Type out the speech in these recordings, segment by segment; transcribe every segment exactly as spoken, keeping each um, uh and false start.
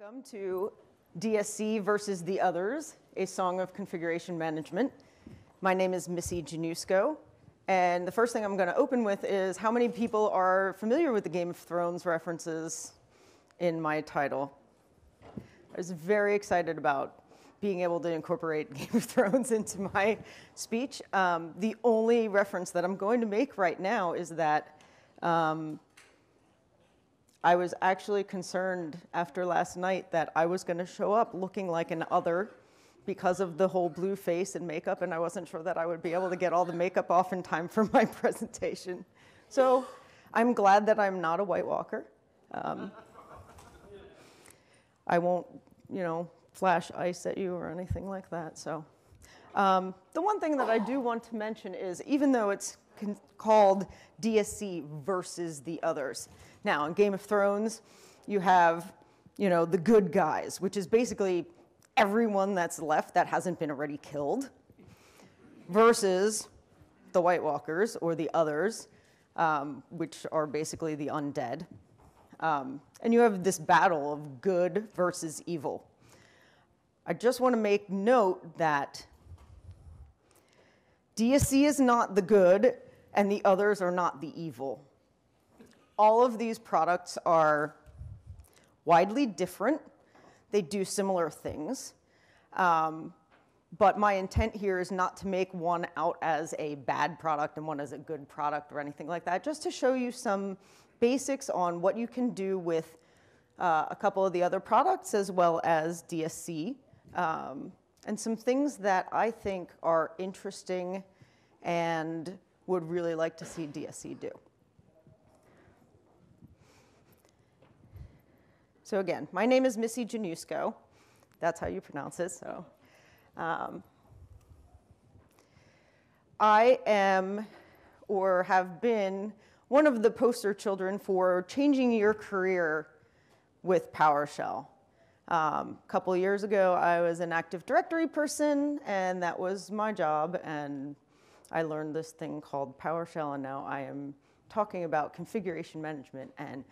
Welcome to D S C versus the Others, a song of configuration management. My name is Missy Januszko, and the first thing I'm going to open with is how many people are familiar with the Game of Thrones references in my title. I was very excited about being able to incorporate Game of Thrones into my speech. Um, the only reference that I'm going to make right now is that um, I was actually concerned after last night that I was going to show up looking like an other because of the whole blue face and makeup, and I wasn't sure that I would be able to get all the makeup off in time for my presentation. So I'm glad that I'm not a White Walker. Um, I won't, you know, flash ice at you or anything like that. So um, the one thing that I do want to mention is even though it's called D S C versus the Others. Now, in Game of Thrones, you have, you know, the good guys, which is basically everyone that's left that hasn't been already killed, versus the White Walkers or the Others, um, which are basically the undead. Um, and you have this battle of good versus evil. I just want to make note that D S C is not the good, and the Others are not the evil. All of these products are widely different. They do similar things. Um, but my intent here is not to make one out as a bad product and one as a good product or anything like that, just to show you some basics on what you can do with uh, a couple of the other products as well as D S C, um, and some things that I think are interesting and would really like to see D S C do. So again, my name is Missy Januszko. That's how you pronounce it. So, um, I am, or have been, one of the poster children for changing your career with PowerShell. Um, a couple years ago, I was an Active Directory person, and that was my job. And I learned this thing called PowerShell, and now I am talking about configuration management and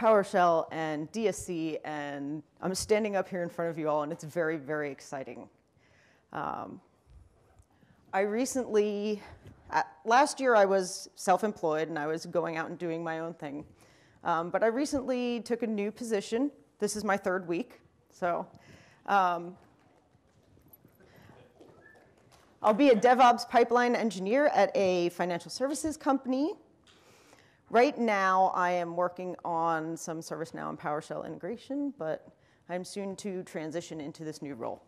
PowerShell and D S C, and I'm standing up here in front of you all, and it's very, very exciting. Um, I recently, at, last year I was self-employed, and I was going out and doing my own thing. Um, but I recently took a new position. This is my third week, so um, I'll be a DevOps pipeline engineer at a financial services company. Right now, I am working on some ServiceNow and PowerShell integration, but I'm soon to transition into this new role.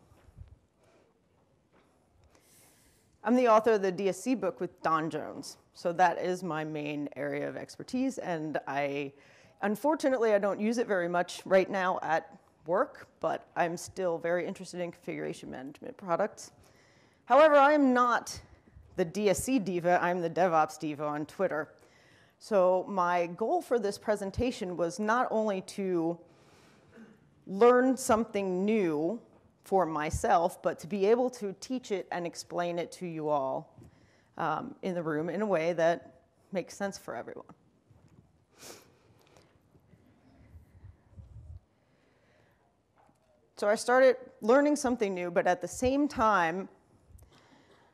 I'm the author of the D S C book with Don Jones, so that is my main area of expertise, and I, unfortunately, I don't use it very much right now at work, but I'm still very interested in configuration management products. However, I am not the D S C diva, I'm the DevOps diva on Twitter. So my goal for this presentation was not only to learn something new for myself, but to be able to teach it and explain it to you all um, in the room in a way that makes sense for everyone. So I started learning something new, but at the same time,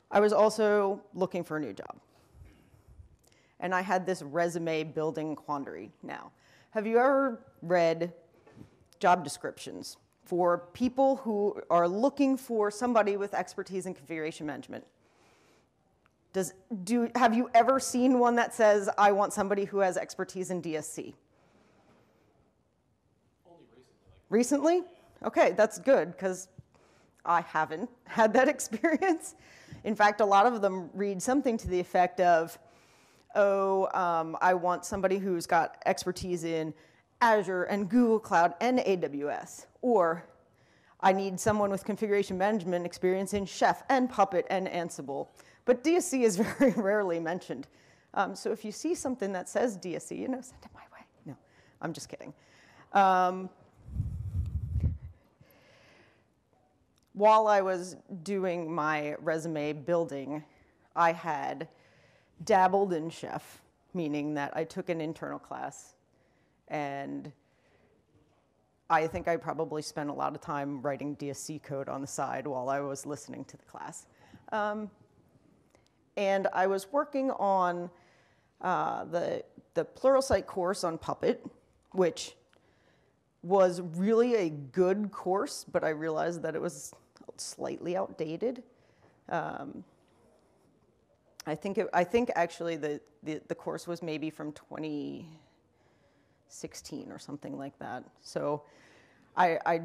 I was also looking for a new job. And I had this resume building quandary now. Have you ever read job descriptions for people who are looking for somebody with expertise in configuration management? Does, do, have you ever seen one that says, I want somebody who has expertise in D S C? Only recently. Recently? Okay, that's good, because I haven't had that experience. In fact, a lot of them read something to the effect of, oh, um, I want somebody who's got expertise in Azure and Google Cloud and A W S. Or I need someone with configuration management experience in Chef and Puppet and Ansible. But D S C is very rarely mentioned. Um, so if you see something that says D S C, you know, send it my way. No, I'm just kidding. Um, while I was doing my resume building, I had dabbled in Chef, meaning that I took an internal class, and I think I probably spent a lot of time writing D S C code on the side while I was listening to the class. Um, and I was working on uh, the, the Pluralsight course on Puppet, which was really a good course, but I realized that it was slightly outdated. Um, I think it, I think actually the, the, the course was maybe from twenty sixteen or something like that. So I, I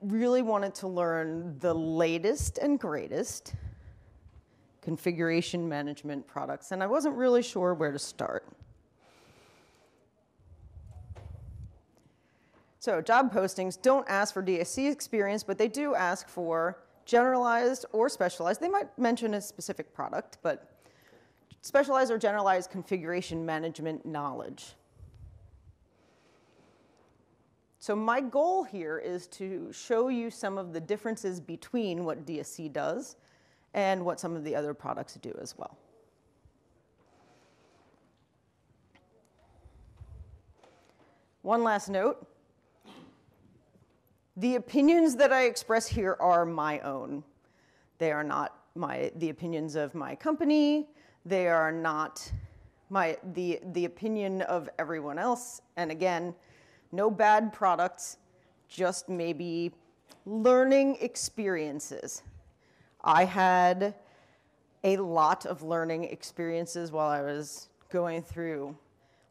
really wanted to learn the latest and greatest configuration management products, and I wasn't really sure where to start. So job postings don't ask for D S C experience, but they do ask for generalized or specialized. They might mention a specific product, but specialized or generalized configuration management knowledge. So my goal here is to show you some of the differences between what D S C does and what some of the other products do as well. One last note. The opinions that I express here are my own. They are not my, the opinions of my company. They are not my, the, the opinion of everyone else. And again, no bad products, just maybe learning experiences. I had a lot of learning experiences while I was going through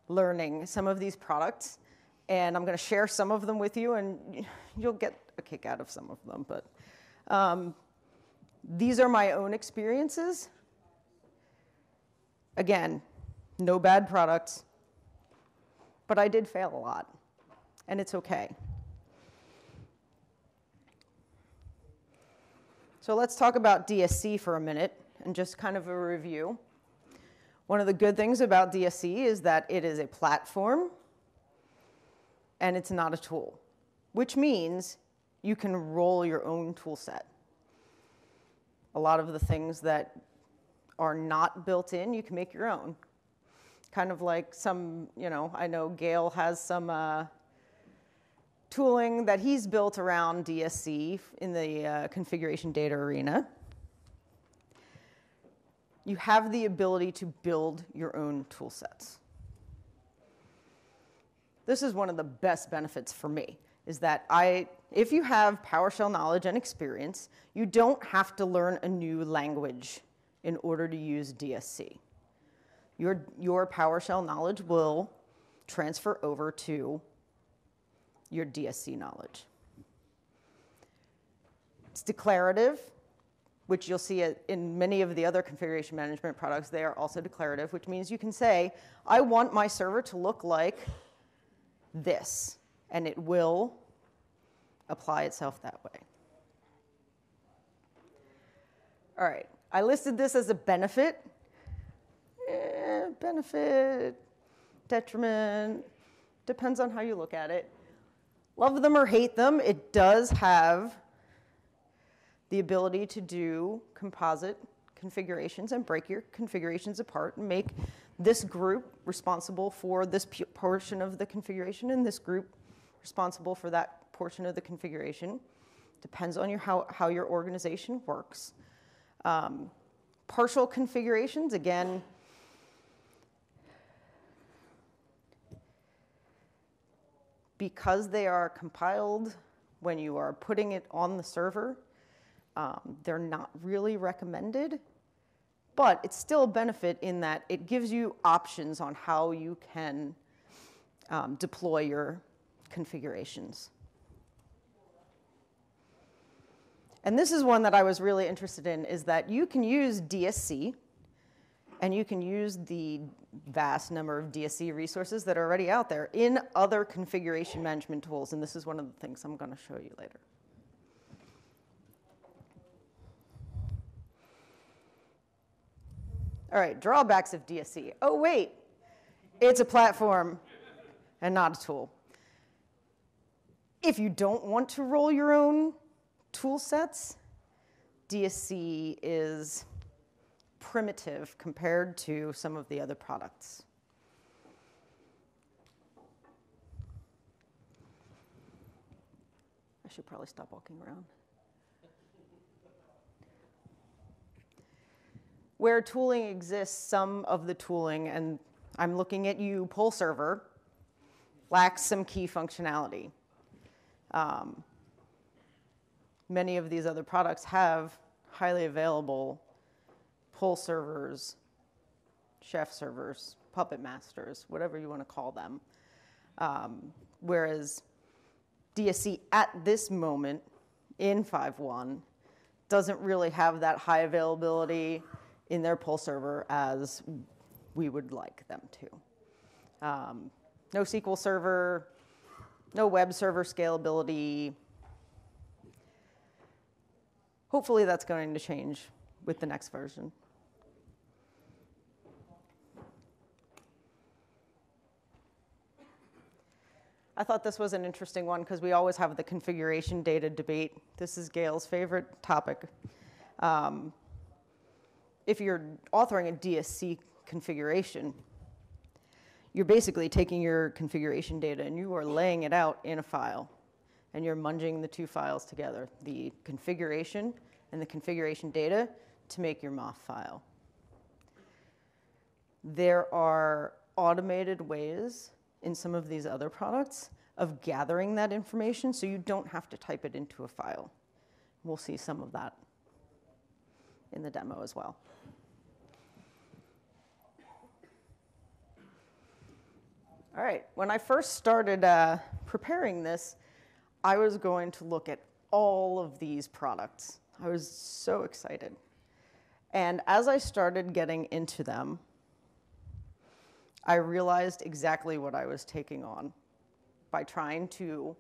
learning some of these products. And I'm going to share some of them with you, and you'll get a kick out of some of them. But um, these are my own experiences. Again, no bad products. But I did fail a lot, and it's OK. So let's talk about D S C for a minute and just kind of a review. One of the good things about D S C is that it is a platform. And it's not a tool, which means you can roll your own tool set. A lot of the things that are not built in, you can make your own. Kind of like some, you know, I know Gail has some uh, tooling that he's built around D S C in the uh, configuration data arena. You have the ability to build your own tool sets. This is one of the best benefits for me, is that I, if you have PowerShell knowledge and experience, you don't have to learn a new language in order to use D S C. Your, your PowerShell knowledge will transfer over to your D S C knowledge. It's declarative, which you'll see in many of the other configuration management products. They are also declarative, which means you can say, I want my server to look like this, and it will apply itself that way. All right, I listed this as a benefit. Eh, benefit, detriment, depends on how you look at it. Love them or hate them, it does have the ability to do composite configurations and break your configurations apart and make this group responsible for this portion of the configuration and this group responsible for that portion of the configuration. Depends on your how, how your organization works. Um, partial configurations, again, because they are compiled when you are putting it on the server, um, they're not really recommended. But it's still a benefit in that it gives you options on how you can um, deploy your configurations. And this is one that I was really interested in, is that you can use D S C, and you can use the vast number of D S C resources that are already out there in other configuration management tools. And this is one of the things I'm going to show you later. All right, drawbacks of D S C. Oh, wait, it's a platform and not a tool. If you don't want to roll your own tool sets, D S C is primitive compared to some of the other products. should probably stop walking around. Where tooling exists, some of the tooling, and I'm looking at you, Poll Server, lacks some key functionality. Um, many of these other products have highly available Poll Servers, Chef Servers, Puppet Masters, whatever you want to call them. Um, whereas D S C at this moment in five point one doesn't really have that high availability in their Poll Server as we would like them to. Um, no S Q L Server, no web server scalability. Hopefully that's going to change with the next version. I thought this was an interesting one because we always have the configuration data debate. This is Gail's favorite topic. Um, if you're authoring a D S C configuration, you're basically taking your configuration data and you are laying it out in a file. And you're munging the two files together, the configuration and the configuration data, to make your M O F file. There are automated ways in some of these other products of gathering that information so you don't have to type it into a file. We'll see some of that in the demo as well. All right, when I first started uh, preparing this, I was going to look at all of these products. I was so excited. And as I started getting into them, I realized exactly what I was taking on by trying to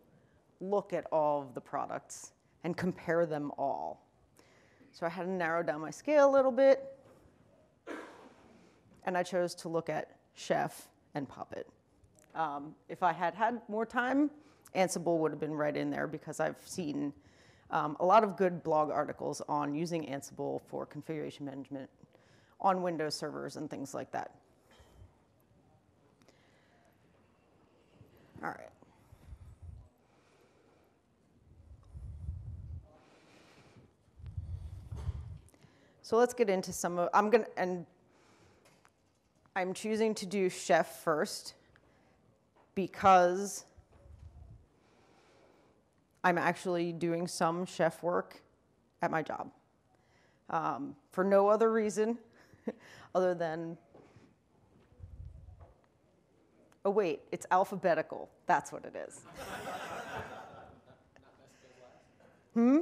look at all of the products and compare them all. So I had to narrow down my scale a little bit, and I chose to look at Chef and Puppet. Um, if I had had more time, Ansible would have been right in there because I've seen um, a lot of good blog articles on using Ansible for configuration management on Windows servers and things like that. All right. So let's get into some of, I'm gonna, and I'm choosing to do Chef first because I'm actually doing some chef work at my job. Um, for no other reason other than oh, wait, it's alphabetical. That's what it is. hmm?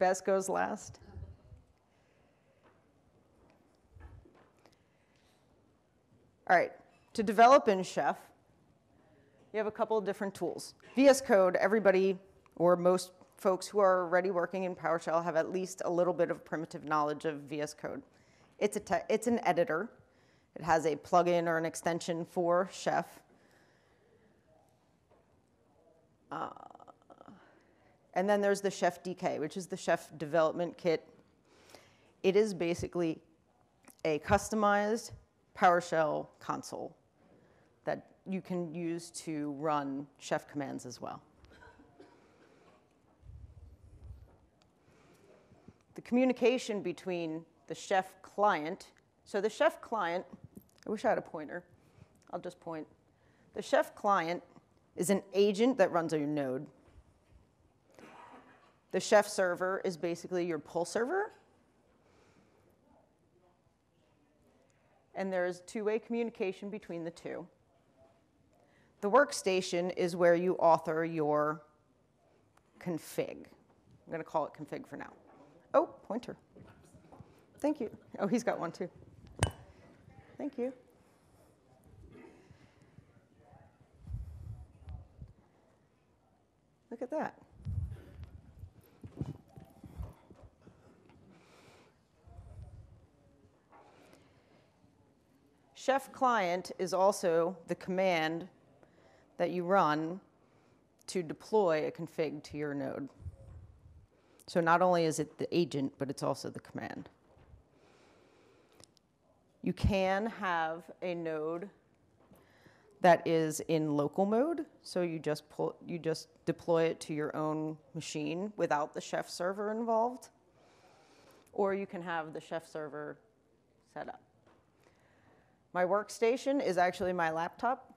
Best goes last. All right, to develop in Chef, you have a couple of different tools. V S Code, everybody or most folks who are already working in PowerShell have at least a little bit of primitive knowledge of V S Code. It's, a it's an editor. It has a plugin or an extension for Chef. Uh, and then there's the Chef D K, which is the Chef development kit. It is basically a customized PowerShell console that you can use to run Chef commands as well. The communication between the Chef client, so the Chef client, I wish I had a pointer. I'll just point. The Chef client is an agent that runs on your node. The Chef server is basically your pull server. And there is two-way communication between the two. The workstation is where you author your config. I'm going to call it config for now. Oh, pointer. Thank you. Oh, he's got one too. Thank you. Look at that. Chef client is also the command that you run to deploy a config to your node. So not only is it the agent, but it's also the command. You can have a node that is in local mode. So you just pull, you just deploy it to your own machine without the Chef server involved. Or you can have the Chef server set up. My workstation is actually my laptop.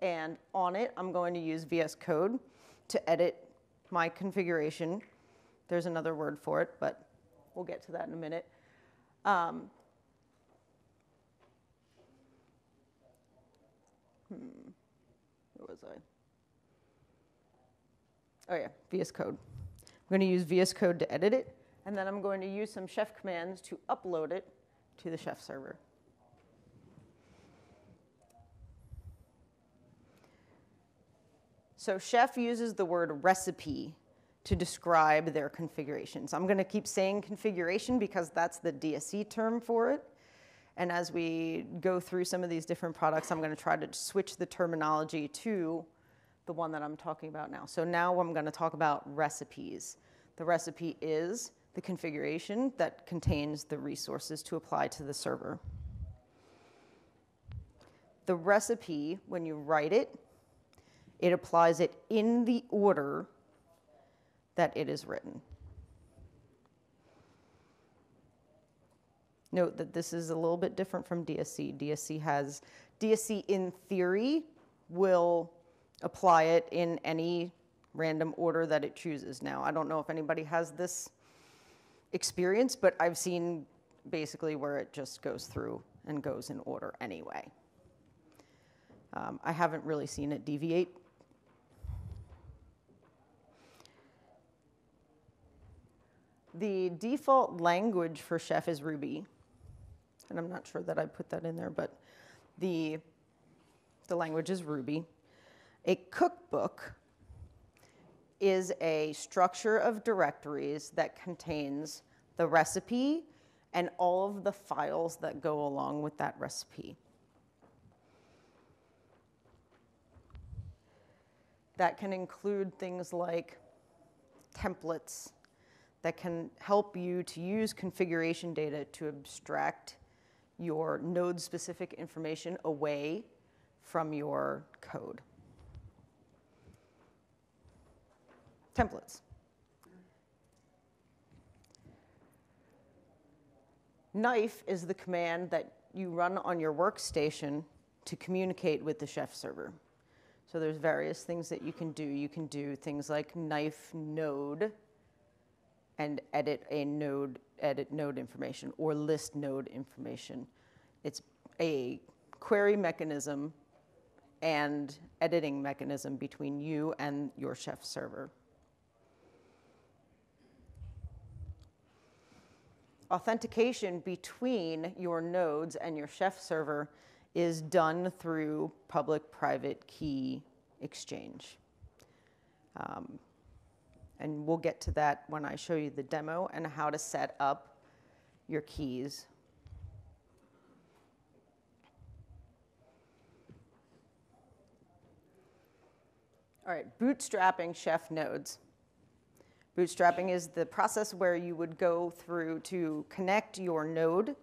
And on it, I'm going to use V S Code to edit my configuration. There's another word for it, but we'll get to that in a minute. Um, hmm, where was I? Oh yeah, V S Code. I'm going to use V S Code to edit it, and then I'm going to use some Chef commands to upload it to the Chef server. So Chef uses the word recipe to describe their configurations. I'm going to keep saying configuration because that's the D S C term for it. And as we go through some of these different products, I'm going to try to switch the terminology to the one that I'm talking about now. So now I'm going to talk about recipes. The recipe is the configuration that contains the resources to apply to the server. The recipe, when you write it, it applies it in the order that it is written. Note that this is a little bit different from D S C. D S C has, D S C in theory will apply it in any random order that it chooses. Now, I don't know if anybody has this experience, but I've seen basically where it just goes through and goes in order anyway. Um, I haven't really seen it deviate. The default language for Chef is Ruby, and I'm not sure that I put that in there, but the, the language is Ruby. A cookbook is a structure of directories that contains the recipe and all of the files that go along with that recipe. That can include things like templates that can help you to use configuration data to abstract your node-specific information away from your code. Templates. Knife is the command that you run on your workstation to communicate with the Chef server. So there's various things that you can do. You can do things like knife node, and edit a node, edit node information, or list node information. It's a query mechanism and editing mechanism between you and your Chef server. Authentication between your nodes and your Chef server is done through public-private key exchange. Um, And we'll get to that when I show you the demo and how to set up your keys. All right, bootstrapping Chef nodes. Bootstrapping is the process where you would go through to connect your node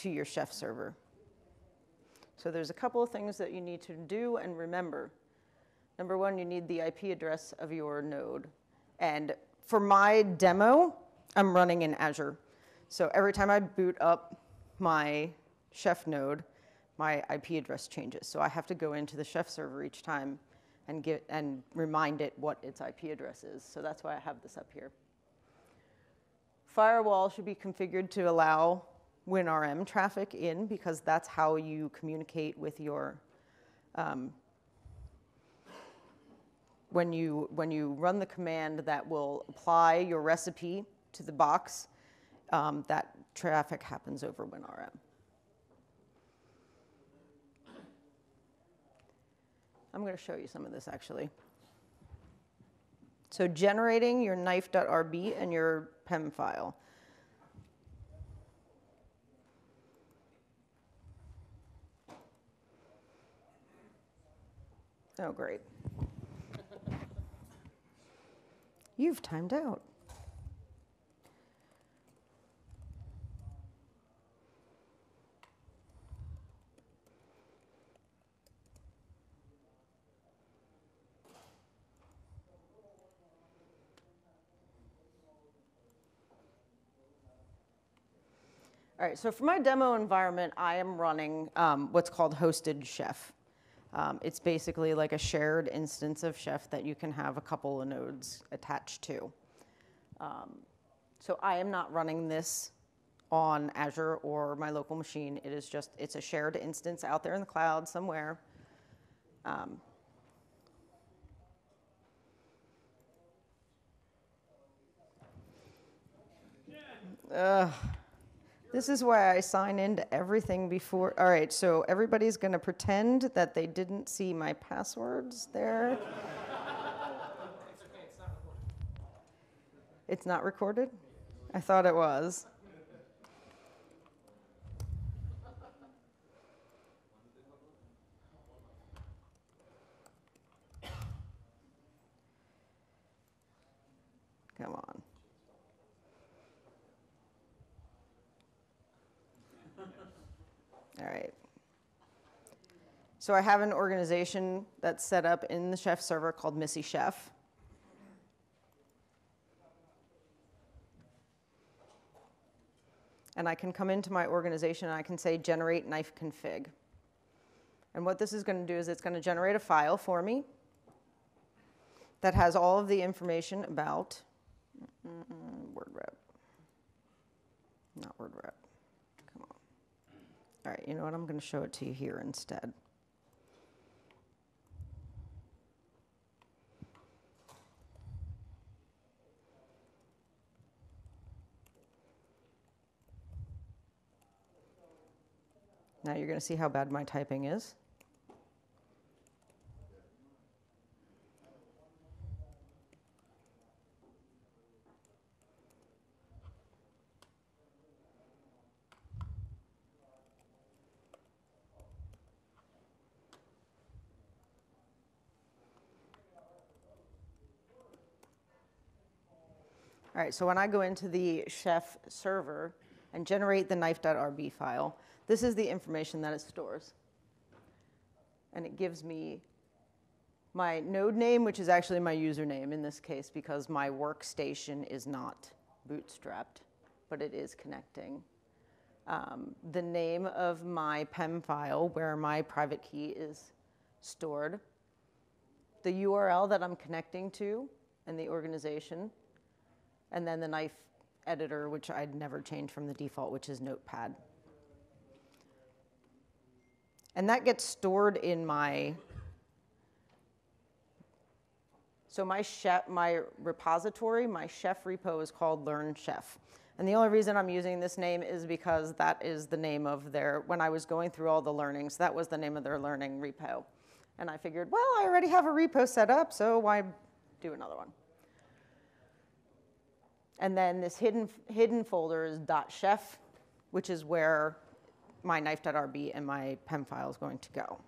to your Chef server. So there's a couple of things that you need to do and remember. Number one, you need the I P address of your node. And for my demo, I'm running in Azure. So every time I boot up my Chef node, my I P address changes. So I have to go into the Chef server each time and, get, and remind it what its I P address is. So that's why I have this up here. Firewall should be configured to allow WinRM traffic in, because that's how you communicate with your um, When you, when you run the command that will apply your recipe to the box, um, that traffic happens over WinRM. I'm going to show you some of this, actually. So generating your knife.rb and your P E M file. Oh, great. You've timed out. All right, so for my demo environment, I am running um, what's called Hosted Chef. Um, it's basically like a shared instance of Chef that you can have a couple of nodes attached to. Um, so I am not running this on Azure or my local machine. It is just, it's a shared instance out there in the cloud somewhere. Um, Uh, this is why I sign into everything before. All right, so everybody's going to pretend that they didn't see my passwords there. It's okay, it's not recorded. It's not recorded? I thought it was. Come on. All right. So I have an organization that's set up in the Chef server called Missy Chef. And I can come into my organization and I can say generate knife config. And what this is going to do is it's going to generate a file for me that has all of the information about mm-mm, word rep. Not word rep. All right, you know what? I'm going to show it to you here instead. Now you're going to see how bad my typing is. All right, so when I go into the Chef server and generate the knife.rb file, this is the information that it stores. And it gives me my node name, which is actually my username in this case, because my workstation is not bootstrapped, but it is connecting. Um, the name of my P E M file, where my private key is stored. The U R L that I'm connecting to and the organization. And then the knife editor, which I'd never changed from the default, which is Notepad. And that gets stored in my, so my chef, my repository, my Chef repo is called Learn Chef. And the only reason I'm using this name is because that is the name of their, when I was going through all the learnings, that was the name of their learning repo. And I figured, well, I already have a repo set up, so why do another one? And then this hidden, hidden folder is .chef, which is where my knife.rb and my P E M file is going to go.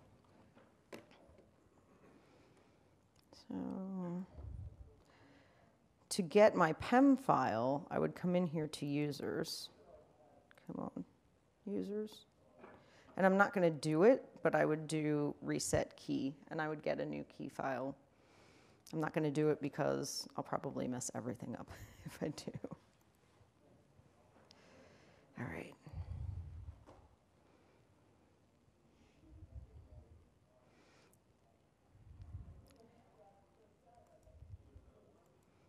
So to get my P E M file, I would come in here to users. Come on, users. And I'm not going to do it, but I would do reset key, and I would get a new key file. I'm not going to do it because I'll probably mess everything up if I do. All right.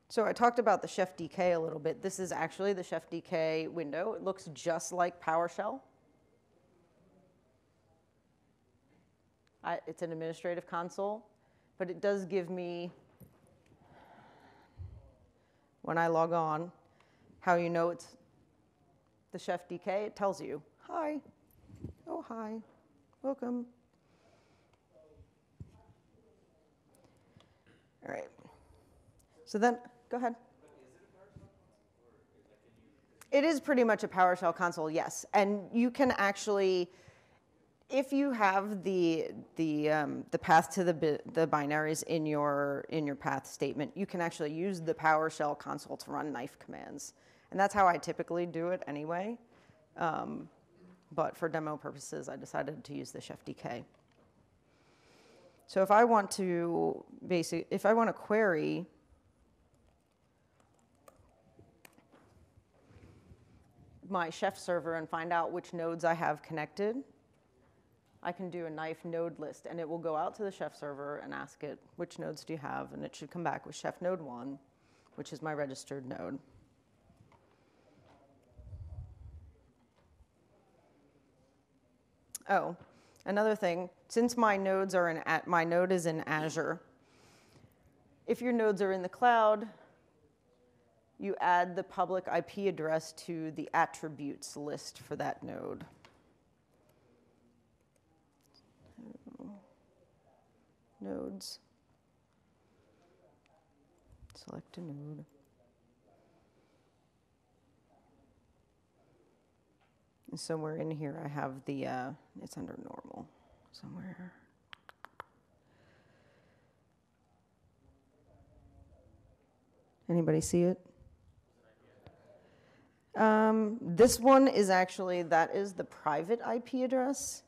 So I talked about the Chef D K a little bit. This is actually the Chef D K window. It looks just like PowerShell. I, it's an administrative console, but it does give me, when I log on, how you know it's the Chef D K, it tells you, hi, oh hi, welcome. All right, so then, go ahead. It is pretty much a PowerShell console, yes. And you can actually, if you have the the um, the path to the bi the binaries in your in your path statement, you can actually use the PowerShell console to run knife commands, and that's how I typically do it anyway. Um, but for demo purposes, I decided to use the Chef D K. So if I want to basic, if I want to query. my Chef server and find out which nodes I have connected, I can do a Knife node list, and it will go out to the Chef server and ask it, which nodes do you have? And it should come back with Chef node one, which is my registered node. Oh, another thing, since my nodes are in, my node is in Azure, if your nodes are in the cloud, you add the public I P address to the attributes list for that node. Nodes. Select a node. And somewhere in here I have the, uh, it's under normal somewhere. Anybody see it? Um, this one is actually, that is the private I P address.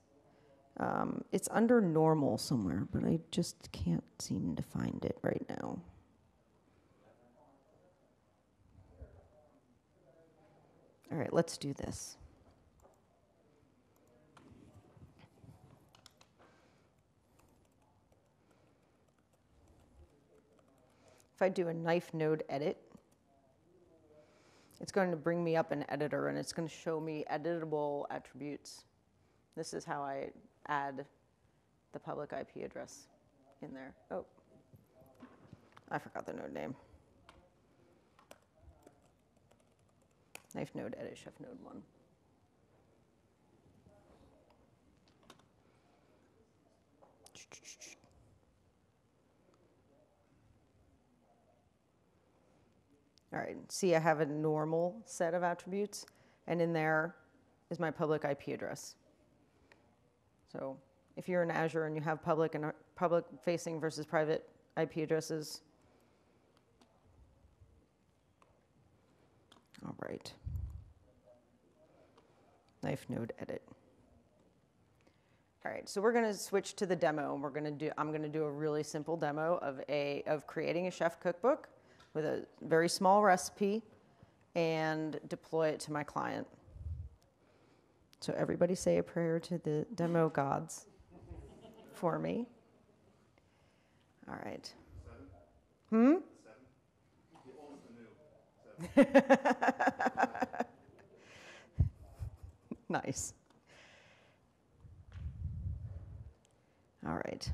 Um, it's under normal somewhere, but I just can't seem to find it right now. All right, let's do this. If I do a Knife node edit, it's going to bring me up an editor, and it's going to show me editable attributes. This is how I add the public I P address in there. Oh, I forgot the node name. Knife node edit Chef node one. All right, see, I have a normal set of attributes, and in there is my public I P address. So if you're in Azure and you have public and public facing versus private I P addresses. All right. Knife node edit. All right, so we're gonna switch to the demo, and we're gonna do, I'm gonna do a really simple demo of a of creating a Chef cookbook with a very small recipe and deploy it to my client. So everybody say a prayer to the demo gods for me. All right. Seven. Hmm? Seven. Seven. Nice. All right.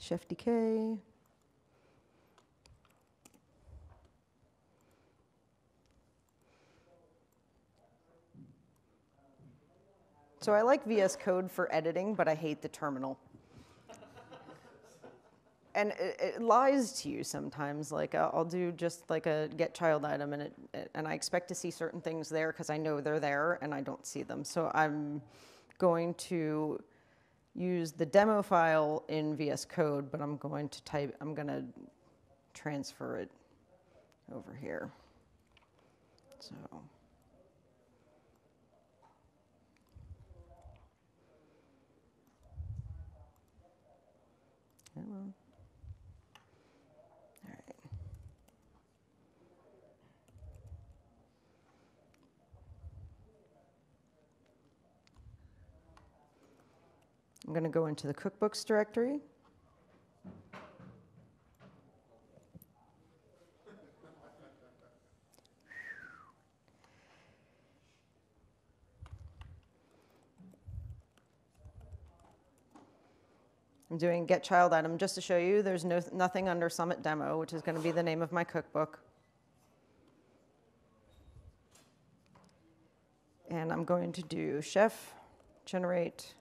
Chef D K. So I like V S Code for editing, but I hate the terminal. And it, it lies to you sometimes. Like I'll do just like a get child item, and it, and I expect to see certain things there because I know they're there, and I don't see them. So I'm going to use the demo file in V S Code, but I'm going to type. I'm going to transfer it over here. So. All right. I'm going to go into the cookbooks directory. I'm doing get child item just to show you there's no, nothing under Summit Demo, which is going to be the name of my cookbook. And I'm going to do Chef generate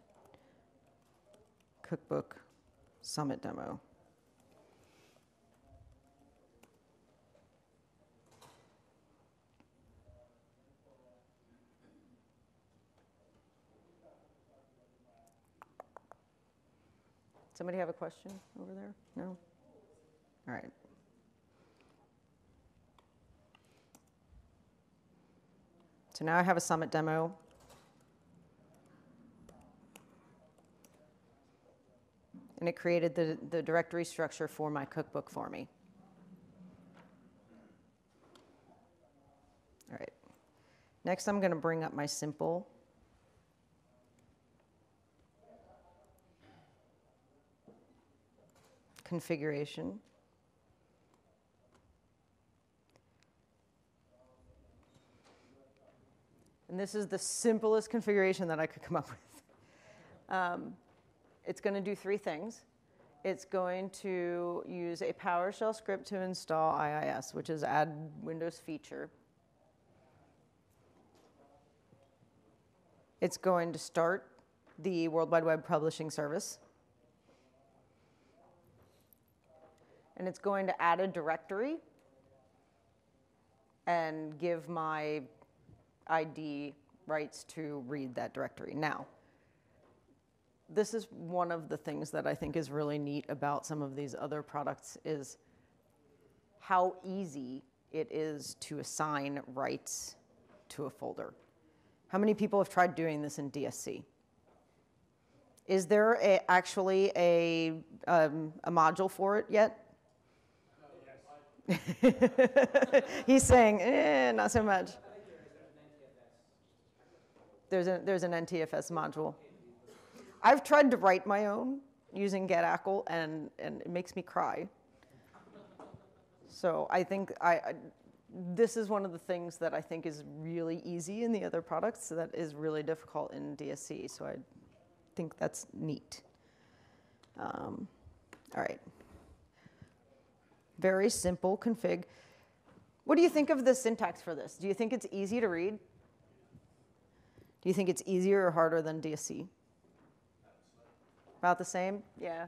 cookbook Summit Demo. Somebody have a question over there? No? All right. So now I have a Summit demo. And it created the, the directory structure for my cookbook for me. All right. Next, I'm going to bring up my simple. Configuration. And this is the simplest configuration that I could come up with. Um, it's going to do three things. It's going to use a PowerShell script to install I I S, which is add Windows feature. It's going to start the World Wide Web Publishing Service. And it's going to add a directory and give my I D rights to read that directory. Now, this is one of the things that I think is really neat about some of these other products is how easy it is to assign rights to a folder. How many people have tried doing this in D S C? Is there a, actually a, um, a module for it yet? He's saying, eh, not so much. There's, a, there's an N T F S module. I've tried to write my own using GetAckle, and, and it makes me cry. So I think I, I, this is one of the things that I think is really easy in the other products that is really difficult in D S C, so I think that's neat. Um, all right. Very simple config. What do you think of the syntax for this? Do you think it's easy to read? Do you think it's easier or harder than D S C? About the same? Yeah.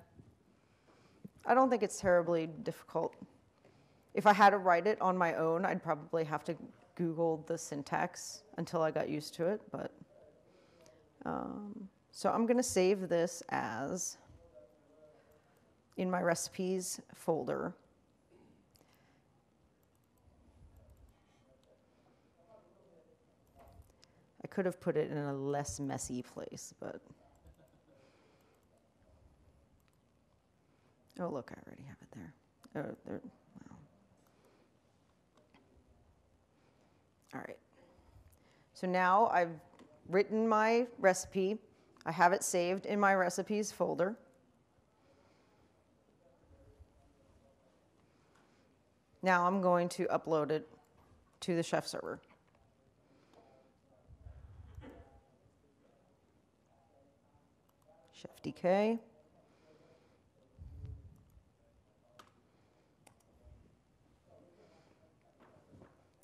I don't think it's terribly difficult. If I had to write it on my own, I'd probably have to Google the syntax until I got used to it. But um, so I'm going to save this as in my recipes folder. Could have put it in a less messy place, but oh look, I already have it there. Oh, there. Wow. All right. So now I've written my recipe. I have it saved in my recipes folder. Now I'm going to upload it to the Chef server. Chef D K.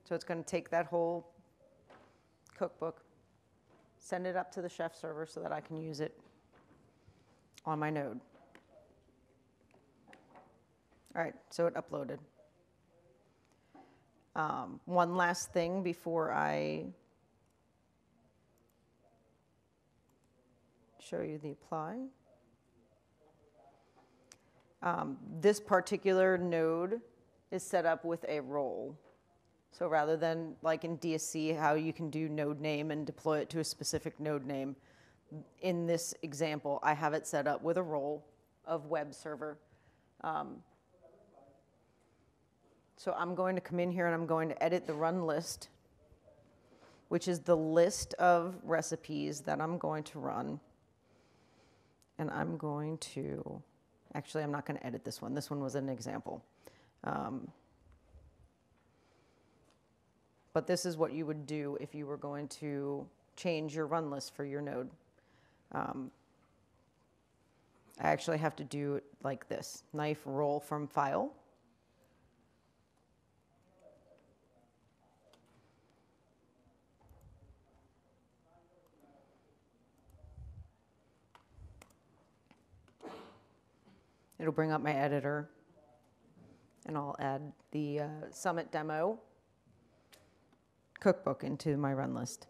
So it's going to take that whole cookbook, send it up to the Chef server so that I can use it on my node. All right, so it uploaded. Um, one last thing before I show you the apply. Um, this particular node is set up with a role. So rather than like in D S C, how you can do node name and deploy it to a specific node name, in this example, I have it set up with a role of web server. Um, so I'm going to come in here and I'm going to edit the run list, which is the list of recipes that I'm going to run. And I'm going to, actually, I'm not going to edit this one. This one was an example. Um, but this is what you would do if you were going to change your run list for your node. Um, I actually have to do it like this. Knife roll from file. It'll bring up my editor, and I'll add the uh, Summit Demo cookbook into my run list.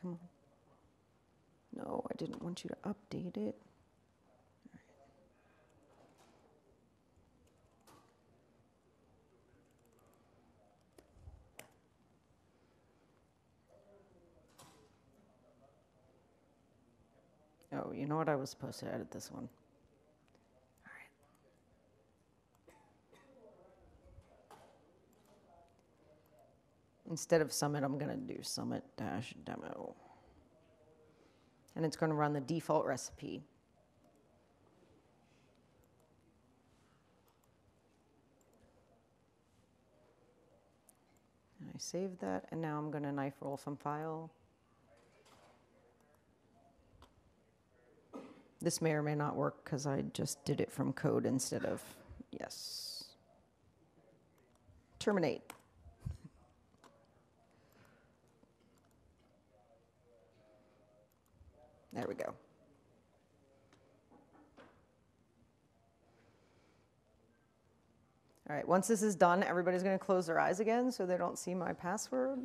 Come on. No, I didn't want you to update it. All right. Oh, you know what? I was supposed to edit this one. Instead of summit, I'm going to do summit-demo. And it's going to run the default recipe. And I saved that, and now I'm going to knife roll from file. This may or may not work because I just did it from code instead of, yes. Terminate. There we go. All right, once this is done, everybody's going to close their eyes again so they don't see my password.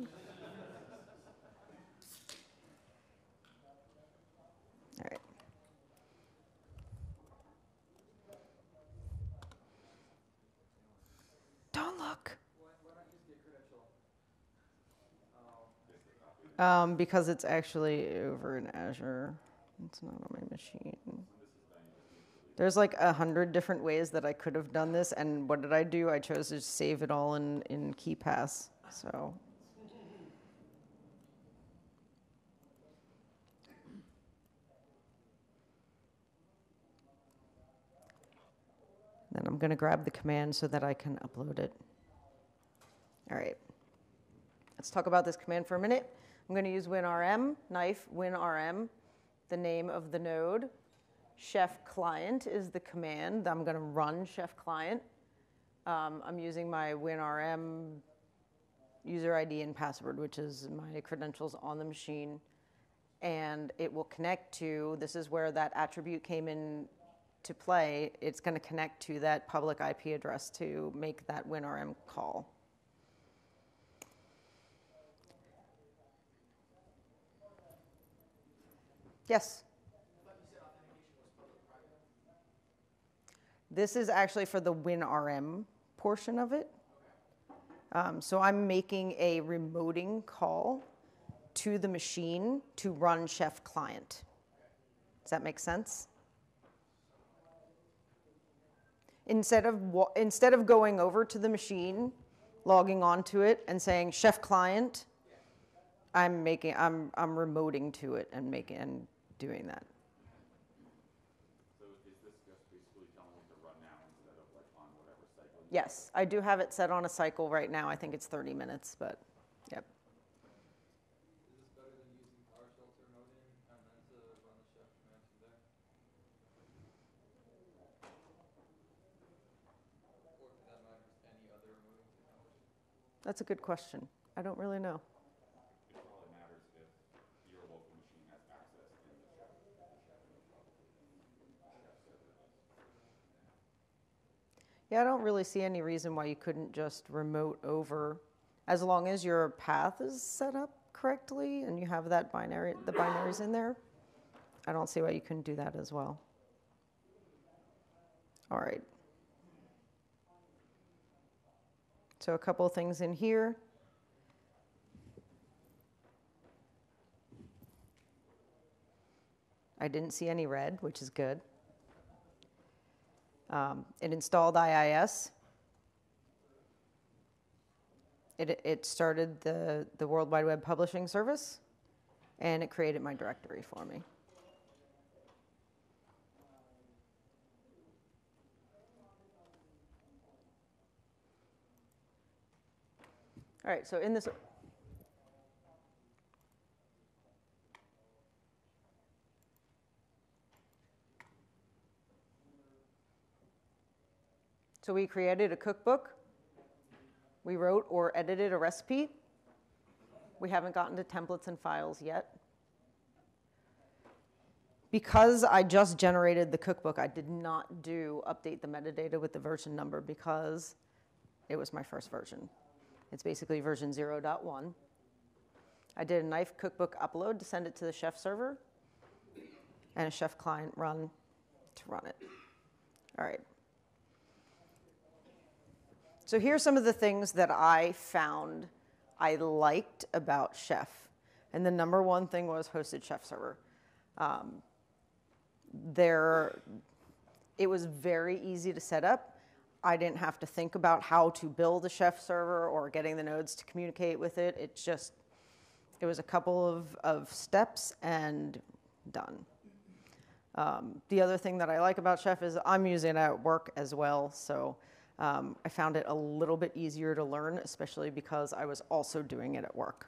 All right. Don't look. Um, because it's actually over in Azure. It's not on my machine. There's like a hundred different ways that I could have done this, and what did I do? I chose to save it all in, in KeyPass, so. Then I'm gonna grab the command so that I can upload it. All right, let's talk about this command for a minute. I'm going to use WinRM, knife WinRM, the name of the node. Chef client is the command. I'm going to run chef client. Um, I'm using my WinRM user I D and password, which is my credentials on the machine. And it will connect to, this is where that attribute came in to play. It's going to connect to that public I P address to make that WinRM call. Yes? This is actually for the WinRM portion of it. Um, so I'm making a remoting call to the machine to run Chef Client. Does that make sense? Instead of, instead of going over to the machine, logging onto it and saying Chef Client, I'm making, I'm, I'm remoting to it and making, and doing that. So is this just basically telling me to run now instead of like on whatever cycle? Yes, I do have it set on a cycle right now. I think it's thirty minutes, but yep. Is this better than using PowerShell to remote in and then to run the chef command from there? Or for that matter, any other remoting technology? That's a good question. I don't really know. Yeah, I don't really see any reason why you couldn't just remote over, as long as your path is set up correctly and you have that binary, the binaries in there. I don't see why you couldn't do that as well. All right. So a couple of things in here. I didn't see any red, which is good. Um, it installed I I S. It, it started the, the World Wide Web Publishing Service, and it created my directory for me. All right, so in this... So we created a cookbook, we wrote or edited a recipe. We haven't gotten to templates and files yet. Because I just generated the cookbook, I did not do update the metadata with the version number because it was my first version. It's basically version zero point one. I did a knife cookbook upload to send it to the chef server and a chef client run to run it. All right. So here's some of the things that I found I liked about Chef. And the number one thing was Hosted Chef Server. Um, there, it was very easy to set up. I didn't have to think about how to build a Chef server or getting the nodes to communicate with it. It just, it was a couple of, of steps and done. Um, the other thing that I like about Chef is I'm using it at work as well, so um, I found it a little bit easier to learn, especially because I was also doing it at work.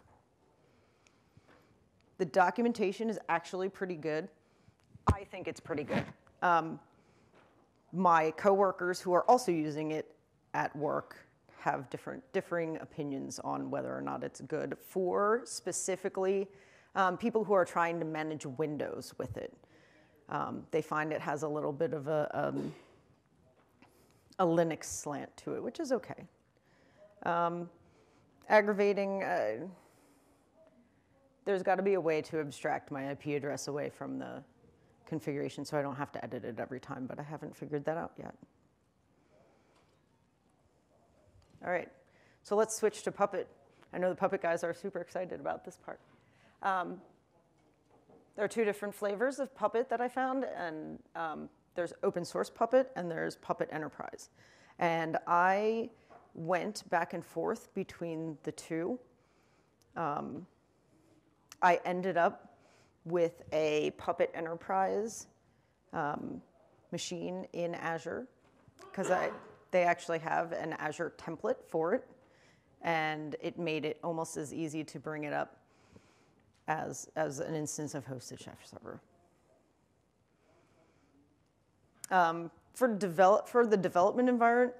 The documentation is actually pretty good. I think it's pretty good. Um, my coworkers who are also using it at work have different, differing opinions on whether or not it's good for specifically um, people who are trying to manage Windows with it. Um, they find it has a little bit of a, um, a Linux slant to it, which is okay. Um, aggravating, uh, there's got to be a way to abstract my I P address away from the configuration so I don't have to edit it every time, but I haven't figured that out yet. All right, so let's switch to Puppet. I know the Puppet guys are super excited about this part. Um, There are two different flavors of Puppet that I found, and um, there's open source Puppet and there's Puppet Enterprise. And I went back and forth between the two. Um, I ended up with a Puppet Enterprise um, machine in Azure, because they actually have an Azure template for it, and it made it almost as easy to bring it up As, as an instance of Hosted Chef server. Um, for, develop, for the development environment,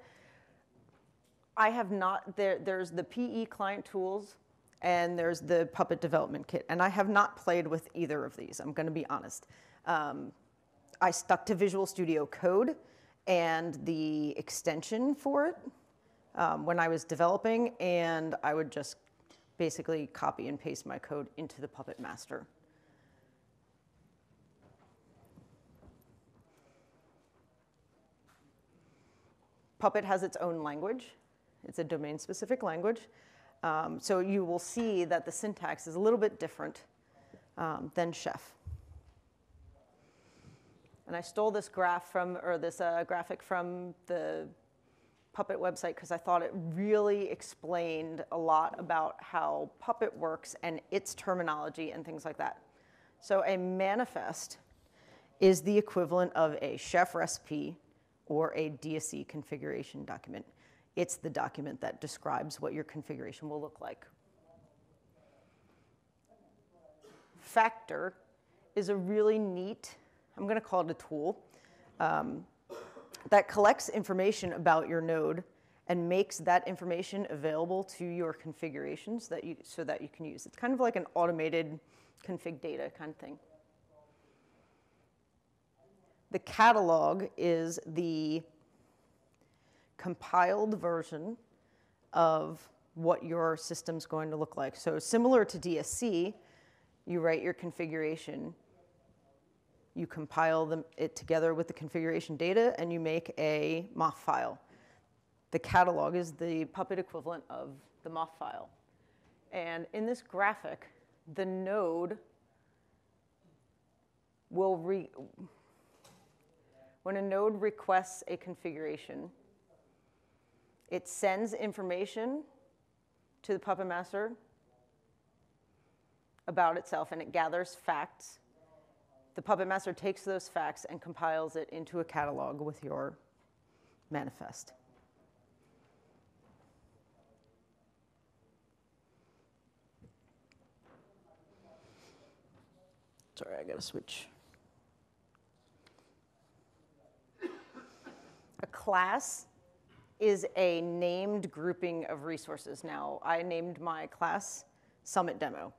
I have not, there, there's the P E client tools and there's the Puppet development kit, and I have not played with either of these, I'm gonna be honest. Um, I stuck to Visual Studio Code and the extension for it um, when I was developing, and I would just basically copy and paste my code into the Puppet master. Puppet has its own language. It's a domain-specific language. Um, so you will see that the syntax is a little bit different um, than Chef. And I stole this graph from, or this uh, graphic from the Puppet website because I thought it really explained a lot about how Puppet works and its terminology and things like that. So a manifest is the equivalent of a Chef recipe or a D S C configuration document. It's the document that describes what your configuration will look like. Factor is a really neat, I'm going to call it a tool, um, that collects information about your node and makes that information available to your configurations that you, so that you can use. It's kind of like an automated config data kind of thing. The catalog is the compiled version of what your system's going to look like. So similar to D S C, you write your configuration, you compile them, it together with the configuration data, and you make a M O F file. The catalog is the Puppet equivalent of the M O F file. And in this graphic, the node will re... When a node requests a configuration, it sends information to the Puppet master about itself, and it gathers facts. The Puppet master takes those facts and compiles it into a catalog with your manifest. Sorry, I gotta switch. A class is a named grouping of resources. Now, I named my class Summit Demo.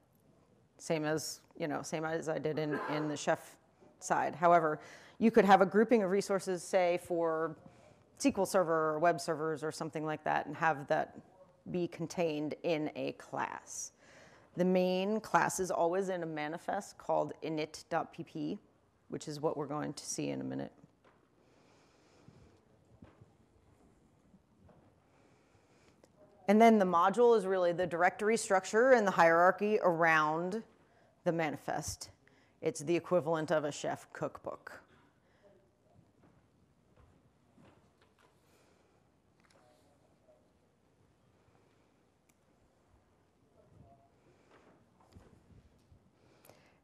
Same as, you know, same as I did in, in the Chef side. However, you could have a grouping of resources, say, for S Q L Server or web servers or something like that, and have that be contained in a class. The main class is always in a manifest called init.pp, which is what we're going to see in a minute. And then the module is really the directory structure and the hierarchy around the manifest. It's the equivalent of a Chef cookbook.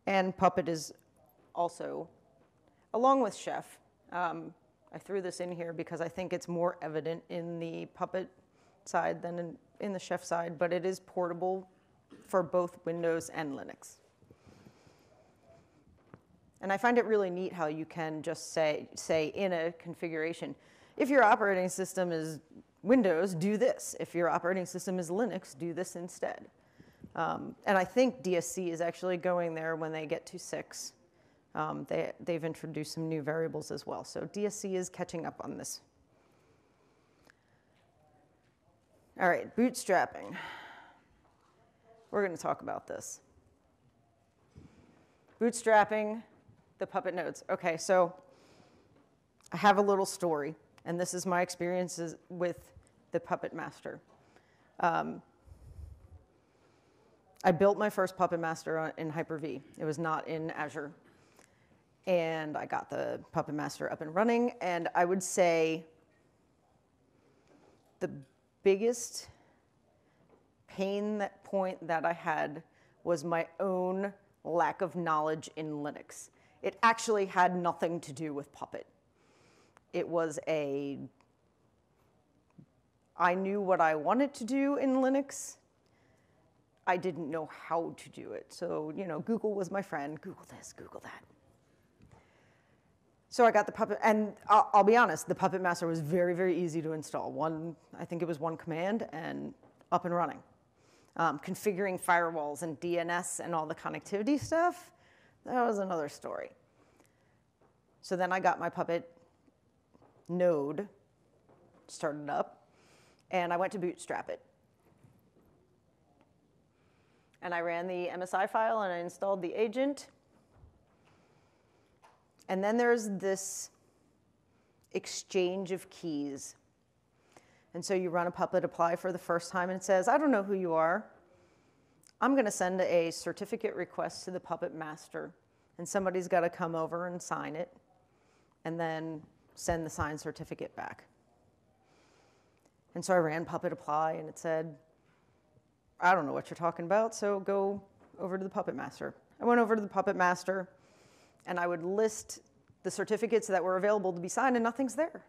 And Puppet is also, along with Chef, um, I threw this in here because I think it's more evident in the Puppet side than in, in the Chef side, but it is portable for both Windows and Linux. And I find it really neat how you can just say, say in a configuration, if your operating system is Windows, do this. If your operating system is Linux, do this instead. Um, and I think D S C is actually going there when they get to six. Um, they, they've introduced some new variables as well. So D S C is catching up on this. All right, bootstrapping. We're going to talk about this. Bootstrapping the Puppet nodes. Okay, so I have a little story, and this is my experiences with the Puppet Master. Um, I built my first Puppet Master in Hyper-V. It was not in Azure. And I got the Puppet Master up and running, and I would say the biggest pain that point that I had was my own lack of knowledge in Linux. It actually had nothing to do with Puppet. It was a, I knew what I wanted to do in Linux. I didn't know how to do it. So, you know, Google was my friend. Google this, Google that. So I got the Puppet, and I'll, I'll be honest, the Puppet Master was very, very easy to install. One, I think it was one command, and up and running. Um, configuring firewalls and D N S and all the connectivity stuff, that was another story. So then I got my Puppet node, started up, and I went to bootstrap it. And I ran the M S I file, and I installed the agent. And then there's this exchange of keys. And so you run a Puppet apply for the first time, and it says, I don't know who you are. I'm going to send a certificate request to the Puppet Master. And somebody's got to come over and sign it, and then send the signed certificate back. And so I ran Puppet apply, and it said, I don't know what you're talking about, so go over to the Puppet Master. I went over to the Puppet Master. And I would list the certificates that were available to be signed, and nothing's there.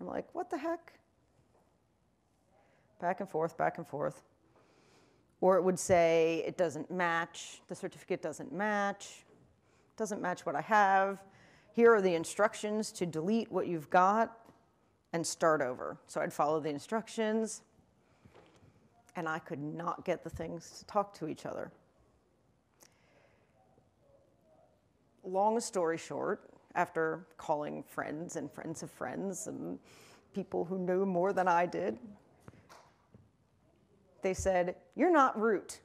I'm like, what the heck? Back and forth, back and forth. Or it would say, it doesn't match, the certificate doesn't match, doesn't match what I have. Here are the instructions to delete what you've got and start over. So I'd follow the instructions, and I could not get the things to talk to each other. Long story short, after calling friends and friends of friends and people who knew more than I did, they said, you're not root.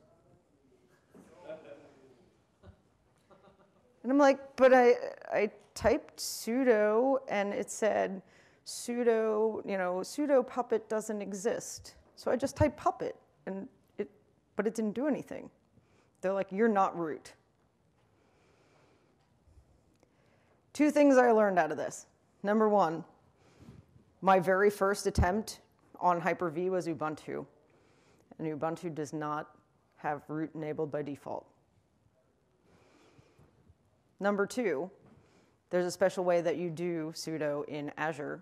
And I'm like, but I, I typed sudo, and it said sudo, you know, sudo puppet doesn't exist. So I just typed puppet, and it, but it didn't do anything. They're like, you're not root. Two things I learned out of this. Number one, my very first attempt on Hyper-V was Ubuntu. And Ubuntu does not have root enabled by default. Number two, there's a special way that you do sudo in Azure.